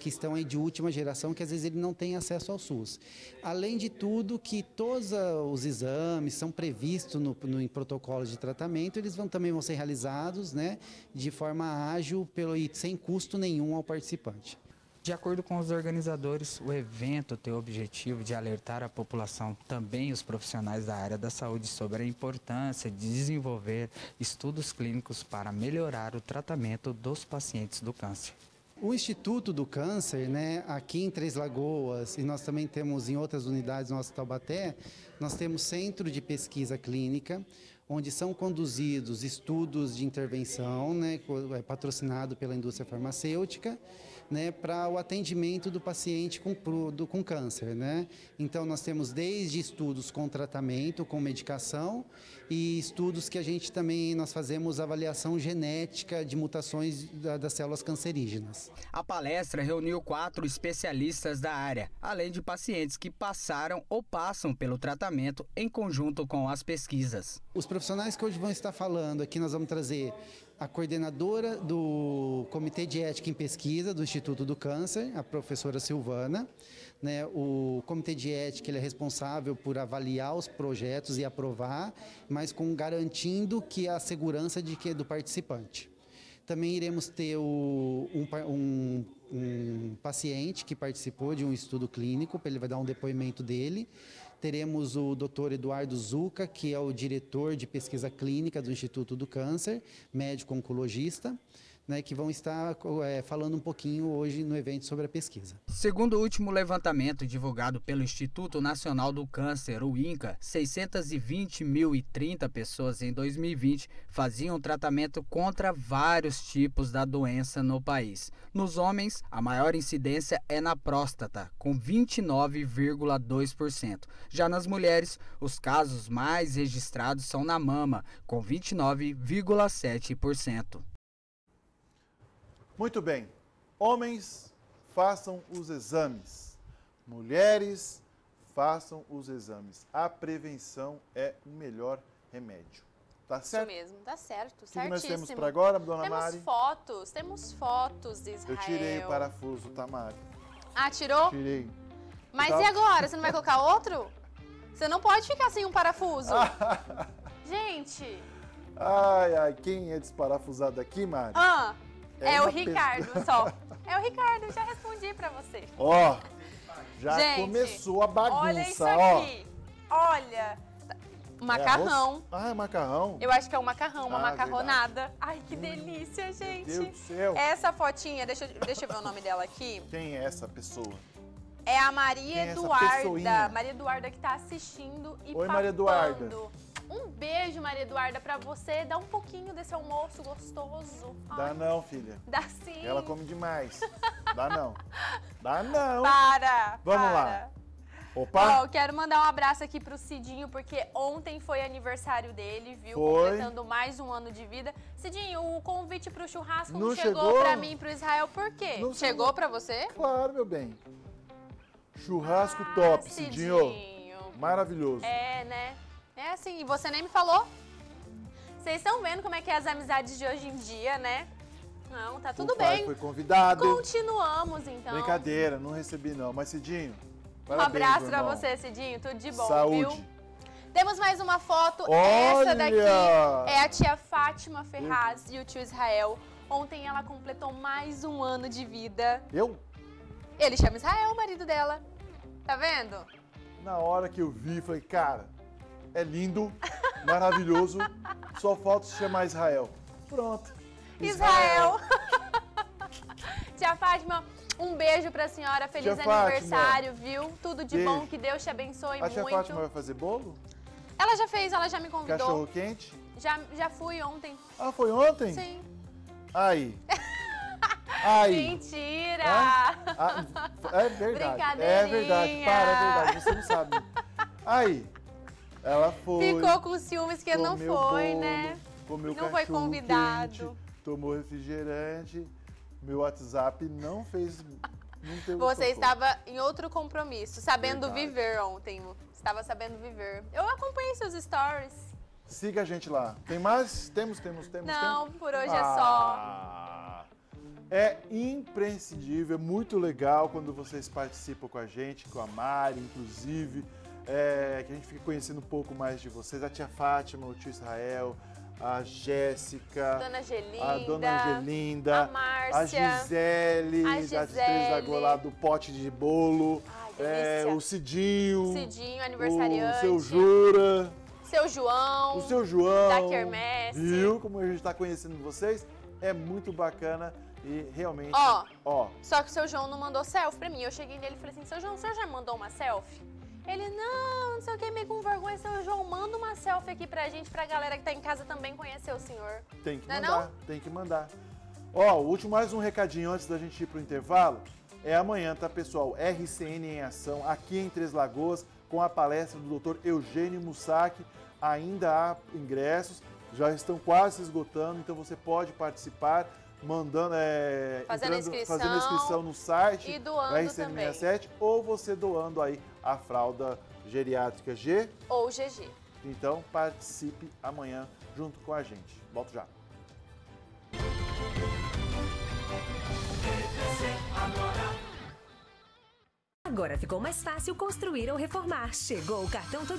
que estão aí de última geração, que às vezes ele não tem acesso ao SUS. Além de tudo, que todos os exames são previstos em protocolos de tratamento, eles também vão ser realizados, né, de forma ágil e sem custo nenhum ao participante. De acordo com os organizadores, o evento tem o objetivo de alertar a população, também os profissionais da área da saúde, sobre a importância de desenvolver estudos clínicos para melhorar o tratamento dos pacientes do câncer. O Instituto do Câncer, né, aqui em Três Lagoas, e nós também temos em outras unidades, no nosso Taubaté, nós temos centro de pesquisa clínica, onde são conduzidos estudos de intervenção, né, patrocinado pela indústria farmacêutica, né, para o atendimento do paciente com câncer, né? Então nós temos desde estudos com tratamento, com medicação e estudos que nós fazemos avaliação genética de mutações das células cancerígenas. A palestra reuniu 4 especialistas da área, além de pacientes que passaram ou passam pelo tratamento em conjunto com as pesquisas. Os profissionais que hoje vão estar falando aqui, nós vamos trazer a coordenadora do Comitê de Ética em Pesquisa do Instituto do Câncer, a professora Silvana. Né, o Comitê de Ética ele é responsável por avaliar os projetos e aprovar, mas garantindo que a segurança do participante. Também iremos ter um paciente que participou de um estudo clínico, ele vai dar um depoimento dele. Teremos o Dr. Eduardo Zucca, que é o diretor de pesquisa clínica do Instituto do Câncer, médico-oncologista, né, que vão estar falando um pouquinho hoje no evento sobre a pesquisa. Segundo o último levantamento divulgado pelo Instituto Nacional do Câncer, o INCA, 620.030 pessoas em 2020 faziam tratamento contra vários tipos da doença no país. Nos homens, a maior incidência é na próstata, com 29,2%. Já nas mulheres, os casos mais registrados são na mama, com 29,7%. Muito bem, homens, façam os exames, mulheres, façam os exames. A prevenção é o melhor remédio. Tá certo? Isso mesmo, tá certo, certíssimo. O que nós temos para agora, dona Mari? Temos fotos de Israel. Eu tirei o parafuso, tá, Mari? Ah, tirou? Tirei. Mas e agora? Você não vai colocar outro? Você não pode ficar sem um parafuso. Gente! Ai, ai, quem é desparafusado aqui, Mari? Ah! É o Ricardo, só. É o Ricardo, já respondi pra você. Ó, já gente, começou a bagunça, olha isso aqui. Ó. Olha, macarrão. Ah, é macarrão? Eu acho que é um macarrão, uma macarronada. Verdade. Ai, que delícia, gente. Meu Deus do céu. Essa fotinha, deixa eu ver o nome dela aqui. Quem é essa pessoa? É a Maria Eduarda. Maria Eduarda que tá assistindo e papando. Maria Eduarda. Um beijo, Maria Eduarda, pra você. Dá um pouquinho desse almoço gostoso. Ai. Dá não, filha. Dá sim. Ela come demais. Dá não. Dá não. Para. Vamos lá. Opa. Ó, quero mandar um abraço aqui pro Cidinho, porque ontem foi aniversário dele, viu? Foi. Completando mais um ano de vida. Cidinho, o convite pro churrasco não chegou pra mim e pro Israel, por quê? Não chegou pra você? Claro, meu bem. Churrasco top, Cidinho. Maravilhoso. É, né? É assim, e você nem me falou? Vocês estão vendo como é que é as amizades de hoje em dia, né? Não, tá tudo bem. Foi convidado. Continuamos, então. Brincadeira, não recebi não. Mas, Cidinho, parabéns, um abraço pra você, Cidinho. Tudo de bom, saúde. Viu? Temos mais uma foto. Olha! Essa daqui é a tia Fátima Ferraz e o tio Israel. Ontem ela completou mais um ano de vida. Eu? Ele chama Israel, o marido dela. Tá vendo? Na hora que eu vi, falei, cara... É lindo, maravilhoso, só falta se chamar Israel. Pronto. Israel. Tia Fátima, um beijo pra senhora, feliz aniversário, viu? Tudo de bom, que Deus te abençoe muito. A tia Fátima vai fazer bolo? Ela já fez, ela já me convidou. Cachorro quente? Já fui ontem. Ah, foi ontem? Sim. Aí. Mentira! É verdade. Brincadeirinha. É verdade, é verdade, você não sabe. Aí. Ela foi. Ficou com ciúmes que não foi, bolo, né? Comeu não foi convidado. Quente, tomou refrigerante. Meu WhatsApp não fez. Não você estava em outro compromisso, sabendo viver ontem. Estava sabendo viver. Eu acompanhei seus stories. Siga a gente lá. Tem mais? Temos. Não, por hoje é só. É imprescindível, é muito legal quando vocês participam com a gente, com a Mari, inclusive. É, que a gente fique conhecendo um pouco mais de vocês, a tia Fátima, o tio Israel, a Jéssica, a dona Angelinda, a Márcia, a Gisele, das Três Lagoas lá do pote de bolo, o Cidinho, aniversariante, o seu Jura, o seu João, da Quermesse. Viu como a gente está conhecendo vocês? É muito bacana. E realmente, só que o seu João não mandou selfie pra mim. Eu cheguei nele e falei assim, seu João, o senhor já mandou uma selfie? Ele, não sei o que, meio com vergonha, seu João, manda uma selfie aqui pra gente, pra galera que tá em casa também conhecer o senhor. Tem que mandar, tem que mandar. Ó, mais um recadinho antes da gente ir pro intervalo. É amanhã, tá, pessoal? RCN em Ação, aqui em Três Lagoas, com a palestra do Dr. Eugênio Mussak. Ainda há ingressos, já estão quase se esgotando, então você pode participar, mandando, fazendo inscrição no site e doando da RCN67 também. Ou você doando aí a fralda geriátrica G ou GG. Então participe amanhã junto com a gente. Volto já. Agora ficou mais fácil construir ou reformar. Chegou o cartão Todimo.